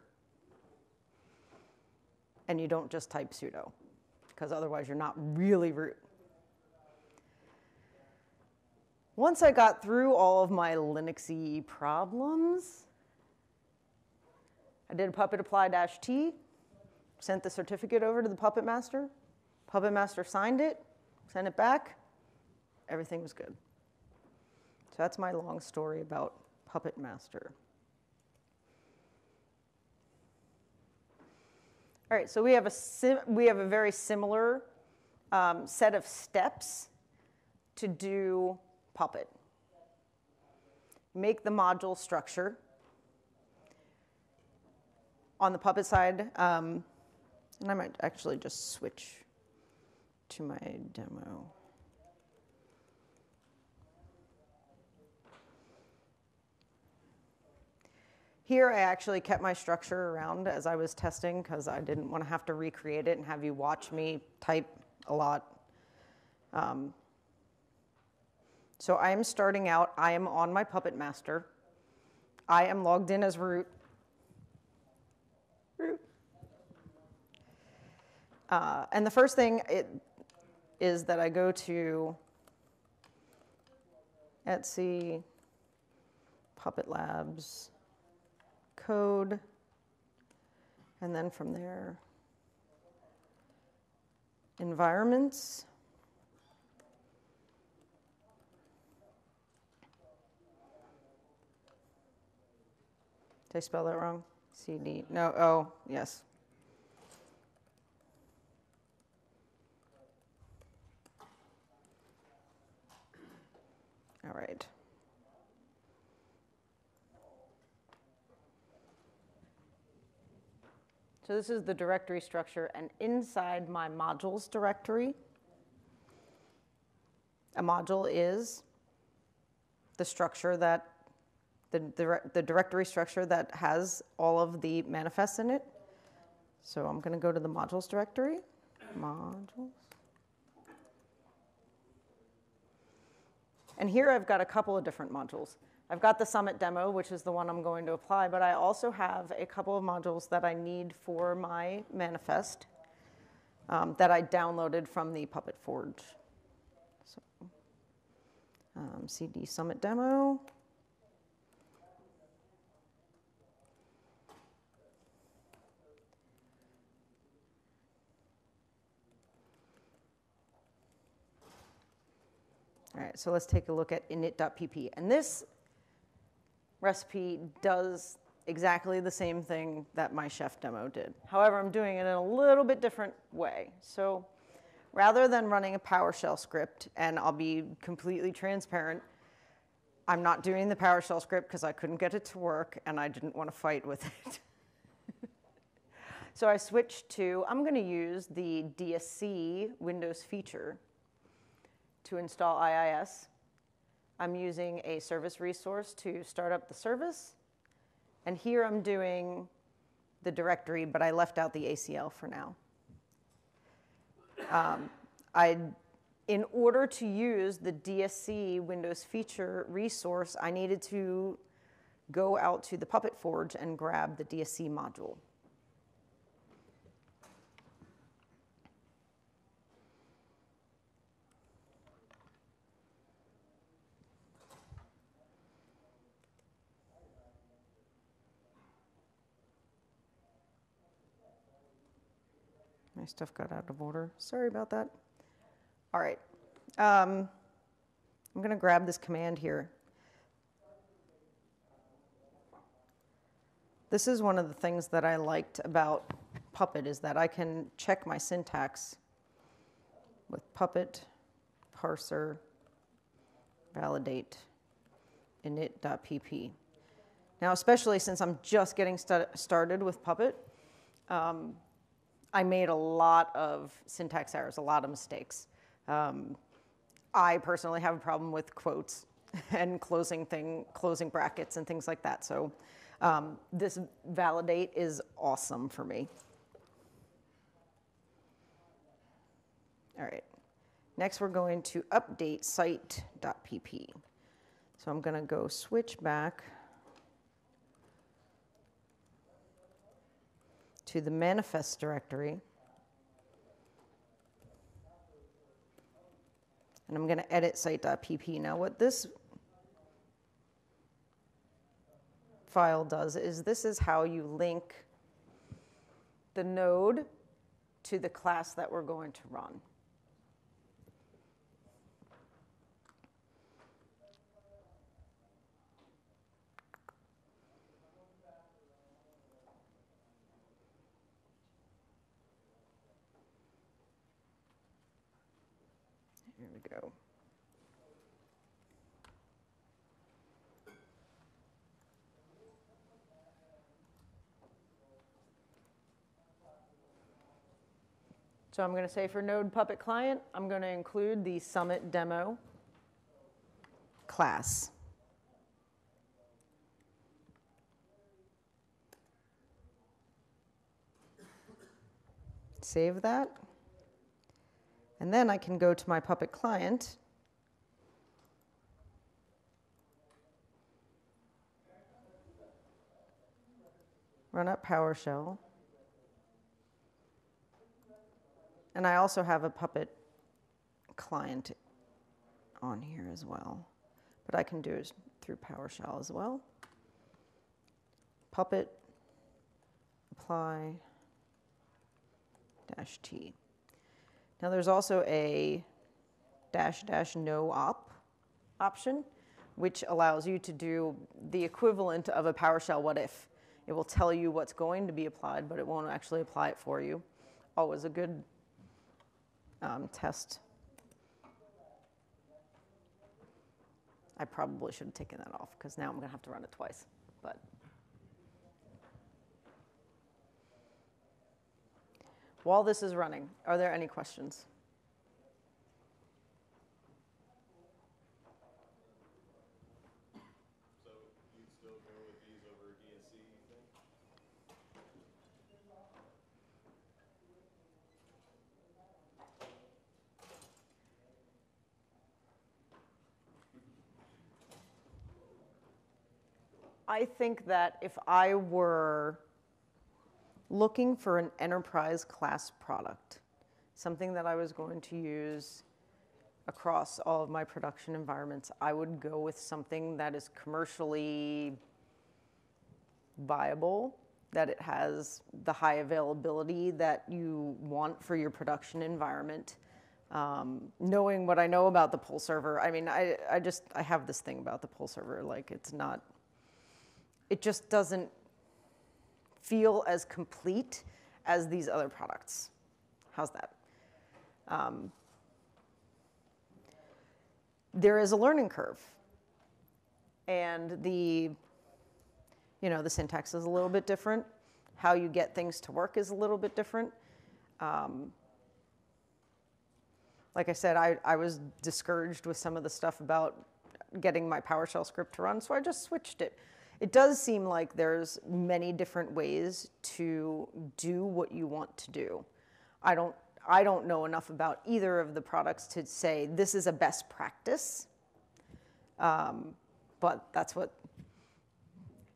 And you don't just type sudo, because otherwise you're not really root. Once I got through all of my Linuxy problems, I did a puppet apply-t, sent the certificate over to the Puppet Master. Puppet Master signed it, sent it back. Everything was good. So that's my long story about Puppet Master. All right, so we have a sim we have a very similar um, set of steps to do Puppet. Make the module structure. On the Puppet side, um, and I might actually just switch to my demo. Here I actually kept my structure around as I was testing, because I didn't want to have to recreate it and have you watch me type a lot. Um, So I am starting out, I am on my Puppet master. I am logged in as root. Root. Uh, and the first thing it, is that I go to, let's see, Puppet Labs code, and then from there, environments. Did I spell that wrong? C D, no, oh, yes. All right. So this is the directory structure, and inside my modules directory, a module is the structure that, the, the, the directory structure that has all of the manifests in it. So I'm gonna go to the modules directory, modules. And here I've got a couple of different modules. I've got the Summit demo, which is the one I'm going to apply, but I also have a couple of modules that I need for my manifest um, that I downloaded from the Puppet Forge. So, um, C D Summit demo. All right, so let's take a look at init.pp, and this recipe does exactly the same thing that my chef demo did. However, I'm doing it in a little bit different way. So rather than running a PowerShell script, and I'll be completely transparent, I'm not doing the PowerShell script because I couldn't get it to work and I didn't want to fight with it. So I switched to, I'm going to use the D S C Windows feature to install I I S. I'm using a service resource to start up the service. And here I'm doing the directory, but I left out the A C L for now. Um, I, in order to use the D S C Windows feature resource, I needed to go out to the Puppet Forge and grab the D S C module. My stuff got out of order. Sorry about that. All right. Um, I'm going to grab this command here. This is one of the things that I liked about Puppet is that I can check my syntax with Puppet, parser, validate, init.pp. Now, especially since I'm just getting st- started with Puppet, um, I made a lot of syntax errors, a lot of mistakes. Um, I personally have a problem with quotes and closing thing, closing brackets and things like that. So um, this validate is awesome for me. All right. Next, we're going to update site.pp. So I'm going to go switch back to the manifest directory. And I'm going to edit site.pp. Now what this file does is this is how you link the node to the class that we're going to run. Go. So I'm going to say for node puppet client, I'm going to include the Summit demo class. Save that. And then I can go to my Puppet client run up PowerShell. And I also have a Puppet client on here as well. But I can do it through PowerShell as well. Puppet apply dash T. Now there's also a dash dash no op option, which allows you to do the equivalent of a PowerShell what if. It will tell you what's going to be applied, but it won't actually apply it for you. Always a good um, test. I probably should have taken that off because now I'm going to have to run it twice. But while this is running, are there any questions? So you'd still go with these over D S C, you think? I think that if I were looking for an enterprise class product, something that I was going to use across all of my production environments, I would go with something that is commercially viable, that it has the high availability that you want for your production environment. Um, knowing what I know about the pull server, I mean, I, I just, I have this thing about the pull server, like it's not, it just doesn't feel as complete as these other products. How's that? Um, there is a learning curve. And the, you know, the syntax is a little bit different. How you get things to work is a little bit different. Um, like I said, I, I was discouraged with some of the stuff about getting my PowerShell script to run, so I just switched it. It does seem like there's many different ways to do what you want to do. I don't, I don't know enough about either of the products to say this is a best practice. Um, but that's what,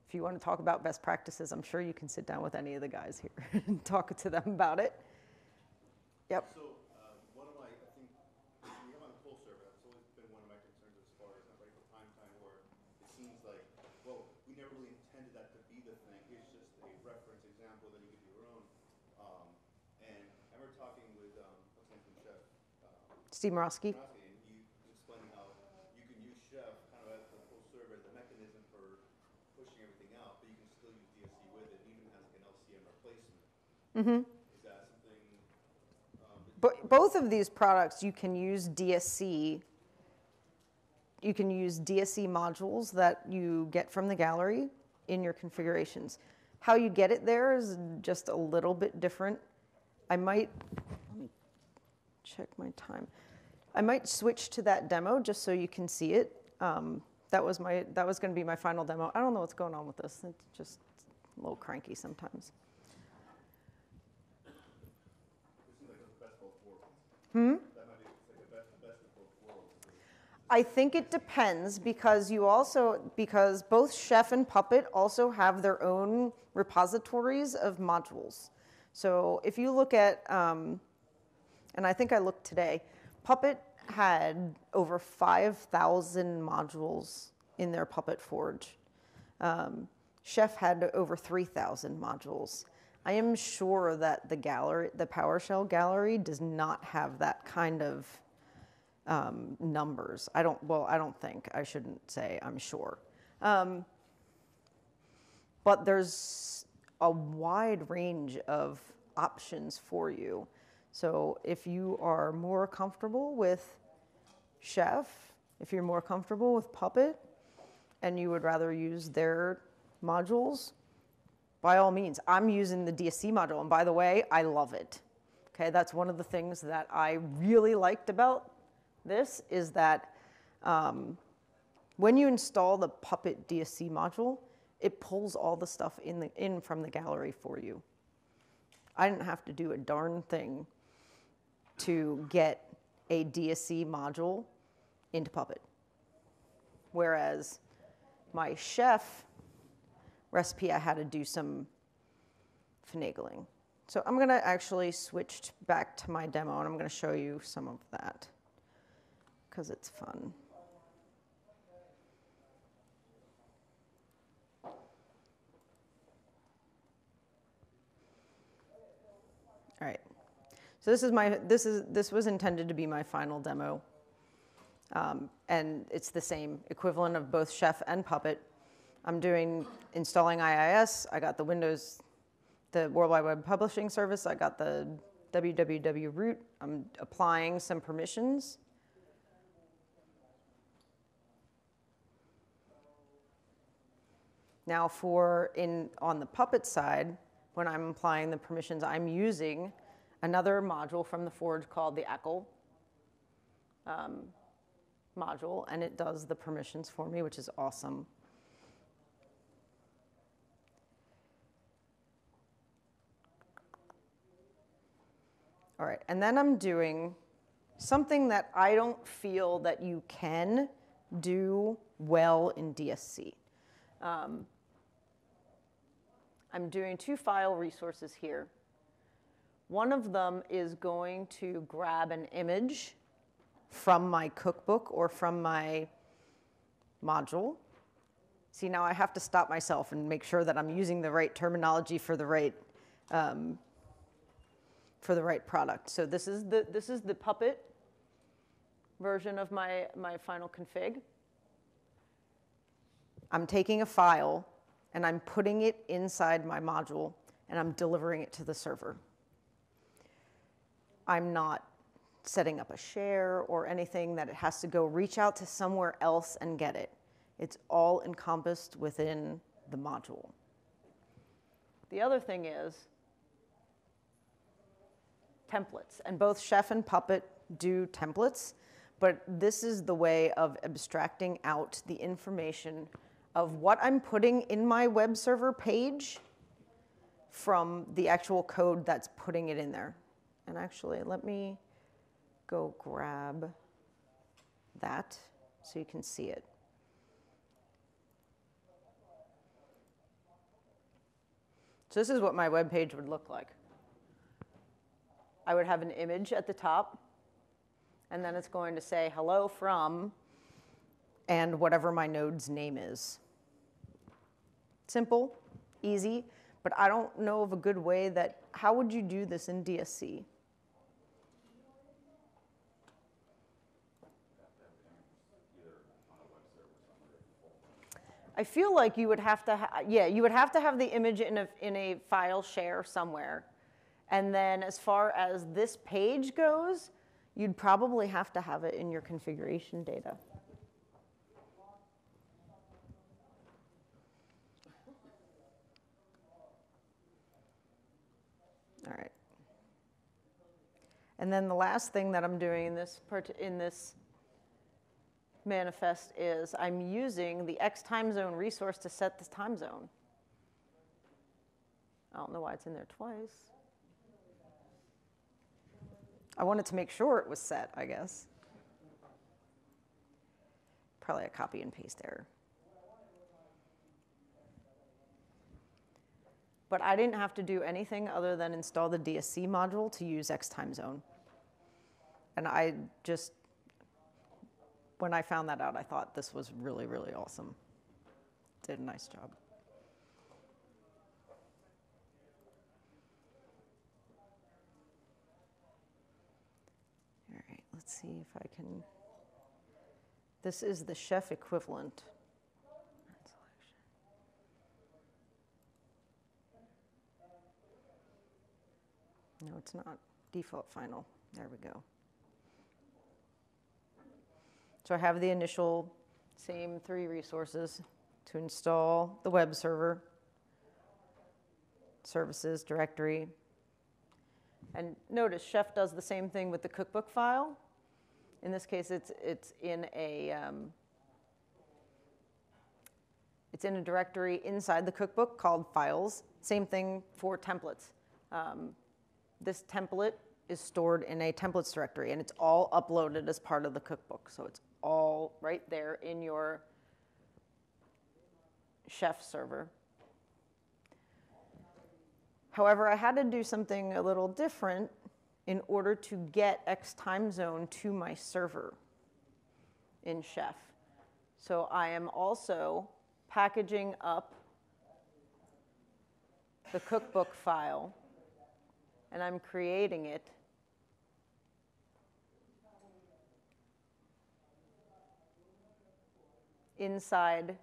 if you want to talk about best practices, I'm sure you can sit down with any of the guys here and talk to them about it. Yep. So Steve Morosky. You explained how you can use Chef kind of as the full server, the mechanism for pushing everything out, but you can still use D S C with it, even as like an L C M replacement. Mm-hmm. Is that something? Um, but both of these products, you can use D S C. You can use D S C modules that you get from the gallery in your configurations. How you get it there is just a little bit different. I might let me check my time. I might switch to that demo just so you can see it. Um, that was my, that was gonna be my final demo. I don't know what's going on with this. It's just a little cranky sometimes. Hmm? I think it depends because you also, because both Chef and Puppet also have their own repositories of modules. So if you look at, um, and I think I looked today, Puppet had over five thousand modules in their Puppet Forge. Um, Chef had over three thousand modules. I am sure that the gallery, the PowerShell gallery does not have that kind of um, numbers. I don't, well, I don't think, I shouldn't say I'm sure. Um, but there's a wide range of options for you. So if you are more comfortable with Chef, if you're more comfortable with Puppet, and you would rather use their modules, by all means. I'm using the D S C module, and by the way, I love it. Okay, that's one of the things that I really liked about this is that um, when you install the Puppet D S C module, it pulls all the stuff in, the, in from the gallery for you. I didn't have to do a darn thing to get a D S C module into Puppet. Whereas my Chef recipe, I had to do some finagling. So I'm going to actually switch back to my demo, and I'm going to show you some of that because it's fun. All right. So this is my this is this was intended to be my final demo, um, and it's the same equivalent of both Chef and Puppet. I'm doing installing I I S. I got the Windows, the World Wide Web Publishing Service. I got the W W W root. I'm applying some permissions. Now, for in on the Puppet side, when I'm applying the permissions, I'm using another module from the Forge called the A C L um, module, and it does the permissions for me, which is awesome. All right, and then I'm doing something that I don't feel that you can do well in D S C. Um, I'm doing two file resources here. One of them is going to grab an image from my cookbook or from my module. See, now I have to stop myself and make sure that I'm using the right terminology for the right um, for the right product. So this is the this is the Puppet version of my my final config. I'm taking a file and I'm putting it inside my module, and I'm delivering it to the server. I'm not setting up a share or anything that it has to go reach out to somewhere else and get it. It's all encompassed within the module. The other thing is templates. And both Chef and Puppet do templates, but this is the way of abstracting out the information of what I'm putting in my web server page from the actual code that's putting it in there. And actually, let me go grab that so you can see it. So this is what my web page would look like. I would have an image at the top, and then it's going to say hello from and whatever my node's name is. Simple, easy, but I don't know of a good way that, how would you do this in D S C? I feel like you would have to, ha yeah, you would have to have the image in a, in a file share somewhere. And then as far as this page goes, you'd probably have to have it in your configuration data. All right. And then the last thing that I'm doing in this, part in this manifest is I'm using the X time zone resource to set this time zone. I don't know why it's in there twice. I wanted to make sure it was set, I guess. Probably a copy and paste error. But I didn't have to do anything other than install the D S C module to use X time zone. And I just, when I found that out, I thought this was really, really awesome. Did a nice job. All right, let's see if I can. This is the Chef equivalent. No, it's not. Default final. There we go. So I have the initial same three resources to install the web server, services, directory. And notice Chef does the same thing with the cookbook file. In this case, it's, it's, in, a, um, it's in a directory inside the cookbook called files. Same thing for templates. Um, This template is stored in a templates directory, and it's all uploaded as part of the cookbook. So it's all right there in your Chef server. However, I had to do something a little different in order to get X time zone to my server in Chef. So I am also packaging up the cookbook file, and I'm creating it inside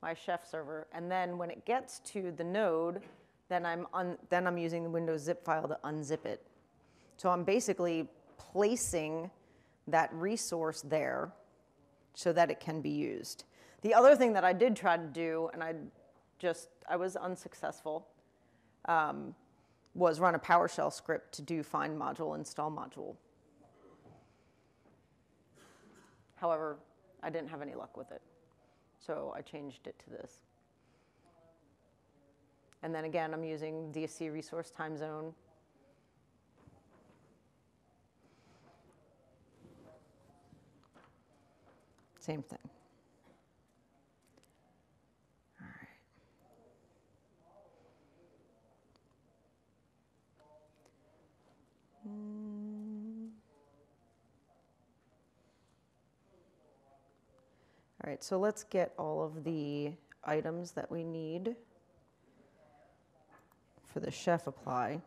my Chef server. And then when it gets to the node, then I'm, un then I'm using the Windows zip file to unzip it. So I'm basically placing that resource there so that it can be used. The other thing that I did try to do, and I just, I was unsuccessful, um, was run a PowerShell script to do find module, install module. However, I didn't have any luck with it. So I changed it to this. And then again, I'm using D S C resource time zone. Same thing. All right. Mm. All right, so let's get all of the items that we need for the Chef apply.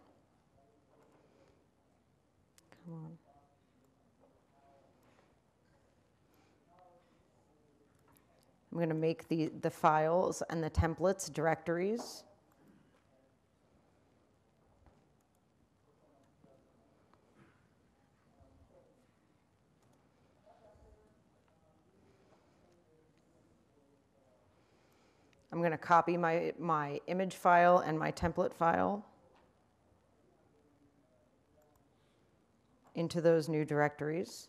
Come on. I'm going to make the, the files and the templates directories. I'm going to copy my, my image file and my template file into those new directories.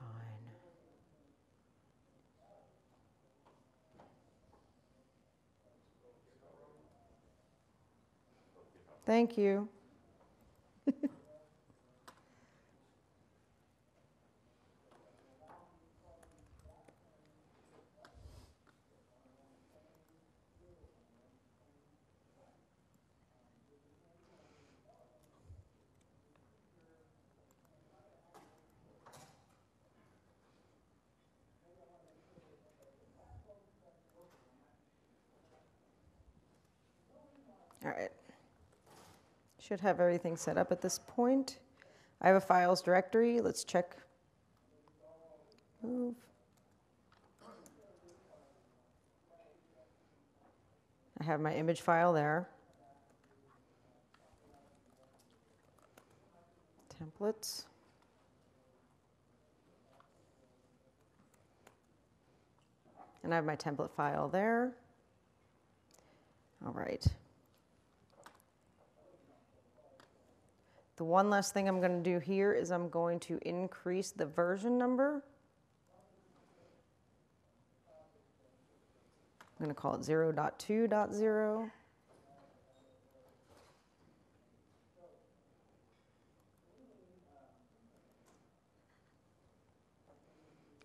Fine. Thank you. All right, should have everything set up at this point. I have a files directory, let's check. Move. I have my image file there. Templates. And I have my template file there. All right. The one last thing I'm going to do here is I'm going to increase the version number. I'm going to call it zero point two point zero.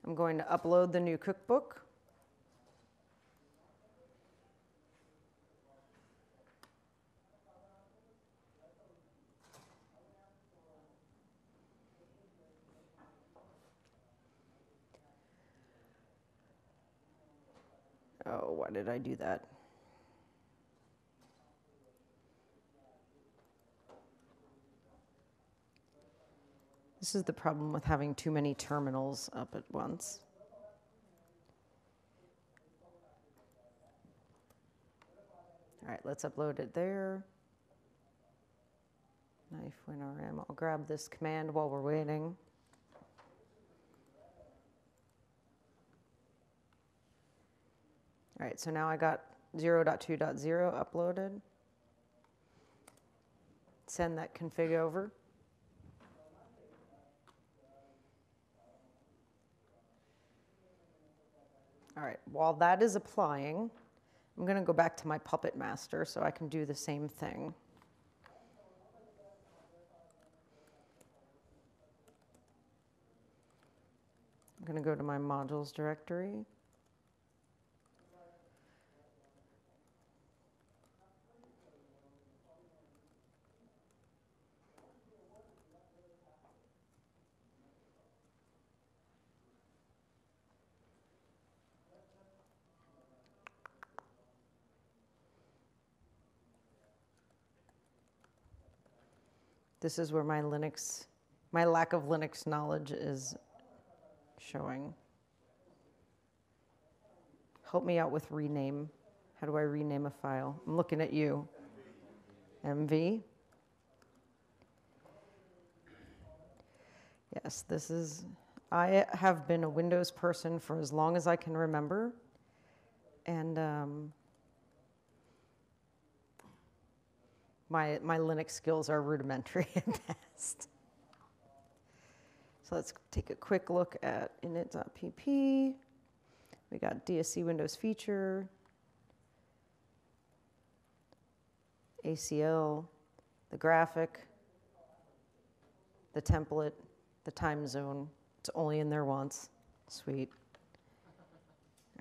I'm going to upload the new cookbook. Oh, why did I do that? This is the problem with having too many terminals up at once. All right, let's upload it there. Knife, WinRM. I'll grab this command while we're waiting. All right, so now I got zero point two point zero uploaded. Send that config over. All right, while that is applying, I'm going to go back to my Puppet master so I can do the same thing. I'm going to go to my modules directory. This is where my Linux, my lack of Linux knowledge is showing. Help me out with rename. How do I rename a file? I'm looking at you. M V. Yes, this is, I have been a Windows person for as long as I can remember. And um, my, my Linux skills are rudimentary at best. So let's take a quick look at init.pp. We got D S C Windows feature, A C L, the graphic, the template, the time zone. It's only in there once. Sweet.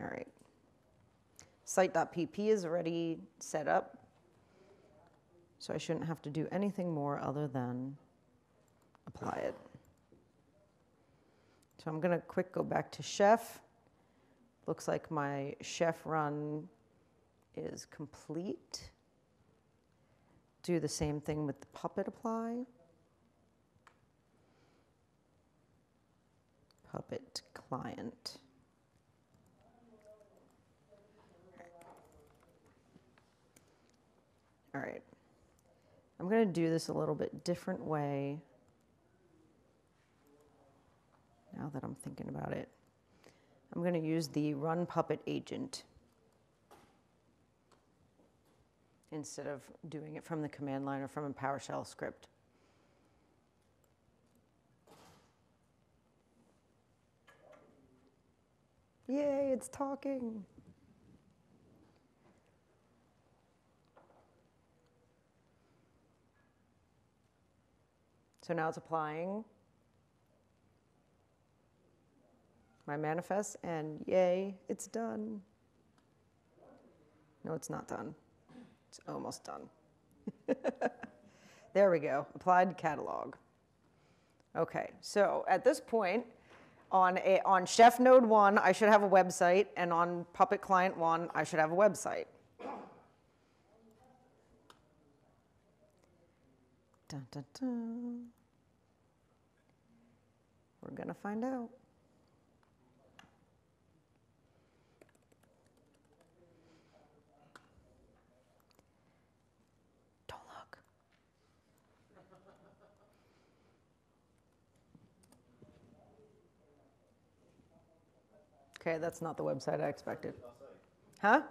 All right. Site.pp is already set up, so I shouldn't have to do anything more other than apply it. So I'm going to quick go back to Chef. Looks like my Chef run is complete. Do the same thing with the Puppet apply. Puppet client. All right. I'm going to do this a little bit different way now that I'm thinking about it. I'm going to use the run puppet agent instead of doing it from the command line or from a PowerShell script. Yay, it's talking. So now it's applying my manifest, and yay, it's done. No, it's not done. It's almost done. There we go, applied catalog. Okay, so at this point, on, a, on Chef node one, I should have a website, and on Puppet client one, I should have a website. Dun, dun, dun. We're gonna find out. Okay, that's not the website I expected. Huh?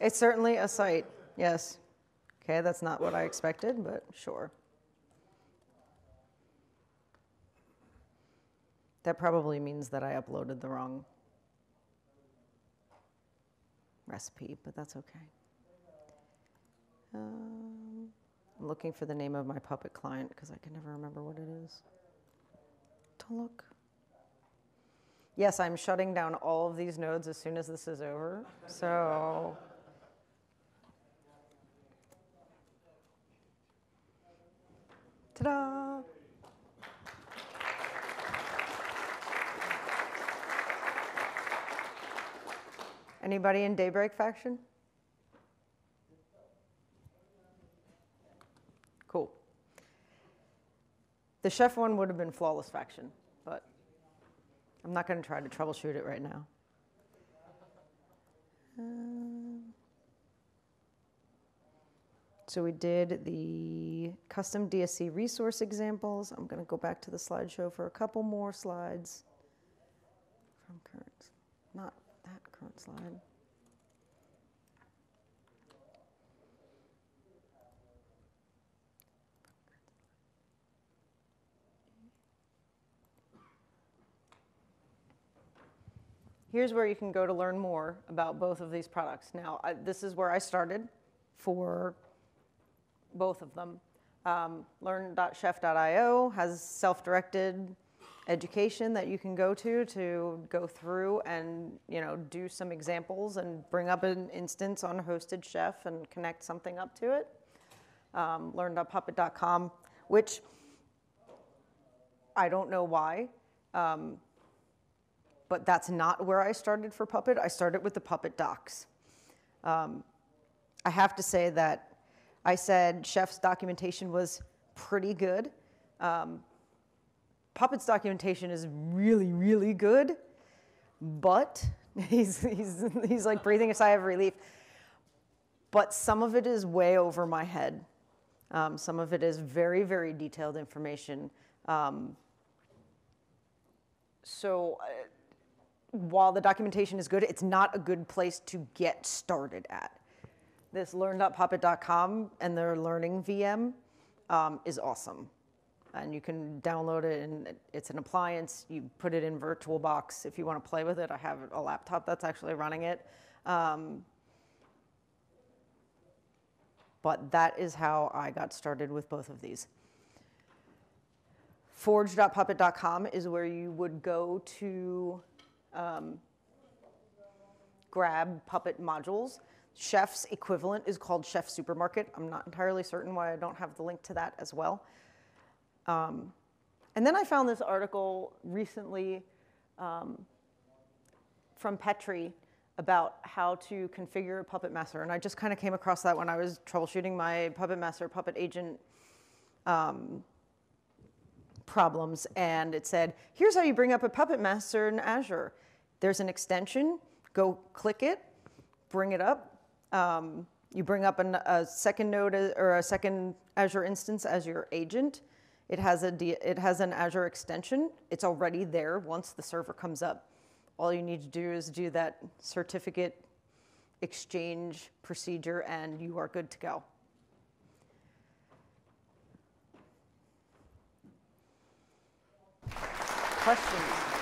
It's certainly a site, yes. Okay, that's not what I expected, but sure. That probably means that I uploaded the wrong recipe, but that's okay. Um, I'm looking for the name of my Puppet client because I can never remember what it is. Don't look. Yes, I'm shutting down all of these nodes as soon as this is over, so. Ta-da! Anybody in Daybreak faction? Cool. The Chef one would have been flawless faction, but I'm not going to try to troubleshoot it right now. Um, so we did the custom D S C resource examples. I'm going to go back to the slideshow for a couple more slides. From current, not that current slide. Here's where you can go to learn more about both of these products. Now, I, this is where I started for both of them. Um, learn dot chef dot i o has self-directed education that you can go to to go through and you know do some examples and bring up an instance on Hosted Chef and connect something up to it. Um, learn dot puppet dot com, which I don't know why. Um, But that's not where I started for Puppet. I started with the Puppet docs. Um, I have to say that I said Chef's documentation was pretty good. Um, Puppet's documentation is really, really good, but he's, he's, he's like breathing a sigh of relief. But some of it is way over my head. Um, some of it is very, very detailed information. Um, so uh, while the documentation is good, it's not a good place to get started at. This learn dot puppet dot com and their learning V M um, is awesome. And you can download it, and it's an appliance. You put it in VirtualBox if you want to play with it. I have a laptop that's actually running it. Um, but that is how I got started with both of these. forge dot puppet dot com is where you would go to um, grab Puppet modules. Chef's equivalent is called Chef Supermarket. I'm not entirely certain why I don't have the link to that as well. Um, and then I found this article recently um, from Petri about how to configure a Puppet Master. And I just kind of came across that when I was troubleshooting my Puppet Master, Puppet Agent um, problems. And it said, here's how you bring up a Puppet Master in Azure. There's an extension. Go click it. Bring it up. Um, you bring up an, a second node or a second Azure instance as your agent. It has a D, it has an Azure extension. It's already there once the server comes up. All you need to do is do that certificate exchange procedure, and you are good to go. Questions?